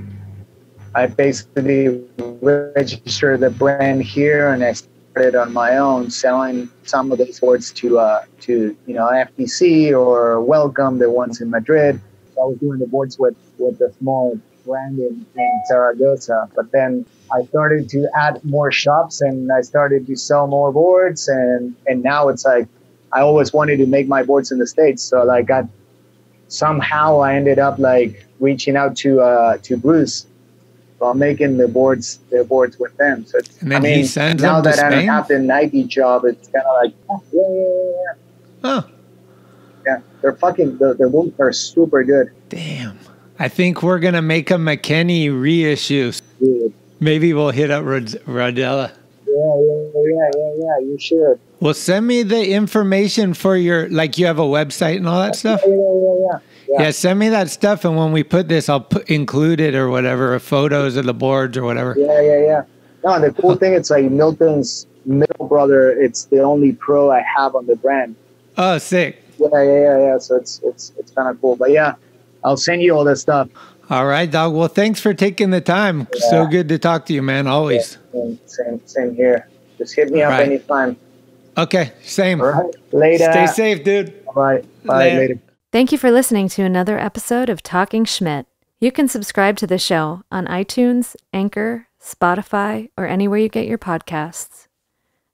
I basically registered the brand here and I started on my own selling some of these boards to you know FTC or Welcome, the ones in Madrid. So I was doing the boards with the small brand in Zaragoza, but then I started to add more shops and I started to sell more boards and now it's like I always wanted to make my boards in the States, so like I ended up like reaching out to Bruce. While making the boards with them. So it's, and then I mean, he sends now them to that Spain? I don't have the Nike job, it's kind of like, oh. Yeah, they're fucking, the ones are super good. Damn. I think we're going to make a McKenney reissue. Dude. Maybe we'll hit up Rodella. Yeah, you should. Well, send me the information for your, like you have a website and all that stuff? Yeah. Yeah, send me that stuff, and when we put this, I'll include it or whatever, or photos of the boards or whatever. Yeah. No, the cool thing, it's like Milton's middle brother. It's the only pro I have on the brand. Oh, sick. Yeah. So it's kind of cool. But yeah, I'll send you all this stuff. All right, dog. Well, thanks for taking the time. Yeah. So good to talk to you, man, always. Yeah, same here. Just hit me up anytime. Okay, same. All right. Later. Stay safe, dude. All right. Bye. Later. Thank you for listening to another episode of Talking Schmit. You can subscribe to the show on iTunes, Anchor, Spotify, or anywhere you get your podcasts.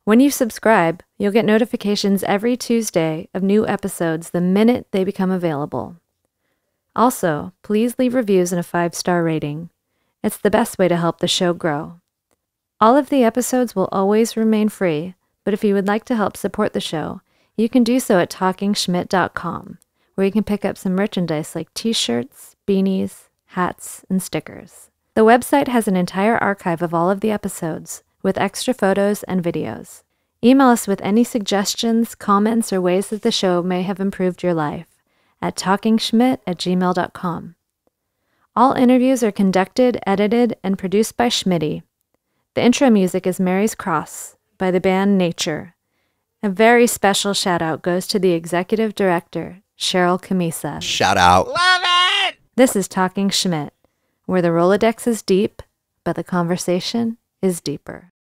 When you subscribe, you'll get notifications every Tuesday of new episodes the minute they become available. Also, please leave reviews and a 5-star rating. It's the best way to help the show grow. All of the episodes will always remain free, but if you would like to help support the show, you can do so at talkingschmit.com. where you can pick up some merchandise like t-shirts, beanies, hats, and stickers. The website has an entire archive of all of the episodes, with extra photos and videos. Email us with any suggestions, comments, or ways that the show may have improved your life at talkingschmit@gmail.com. All interviews are conducted, edited, and produced by Schmitty. The intro music is Mary's Cross by the band Nature. A very special shout-out goes to the executive director, Cheryl Camisa. Shout out. Love it! This is Talking Schmit, where the Rolodex is deep, but the conversation is deeper.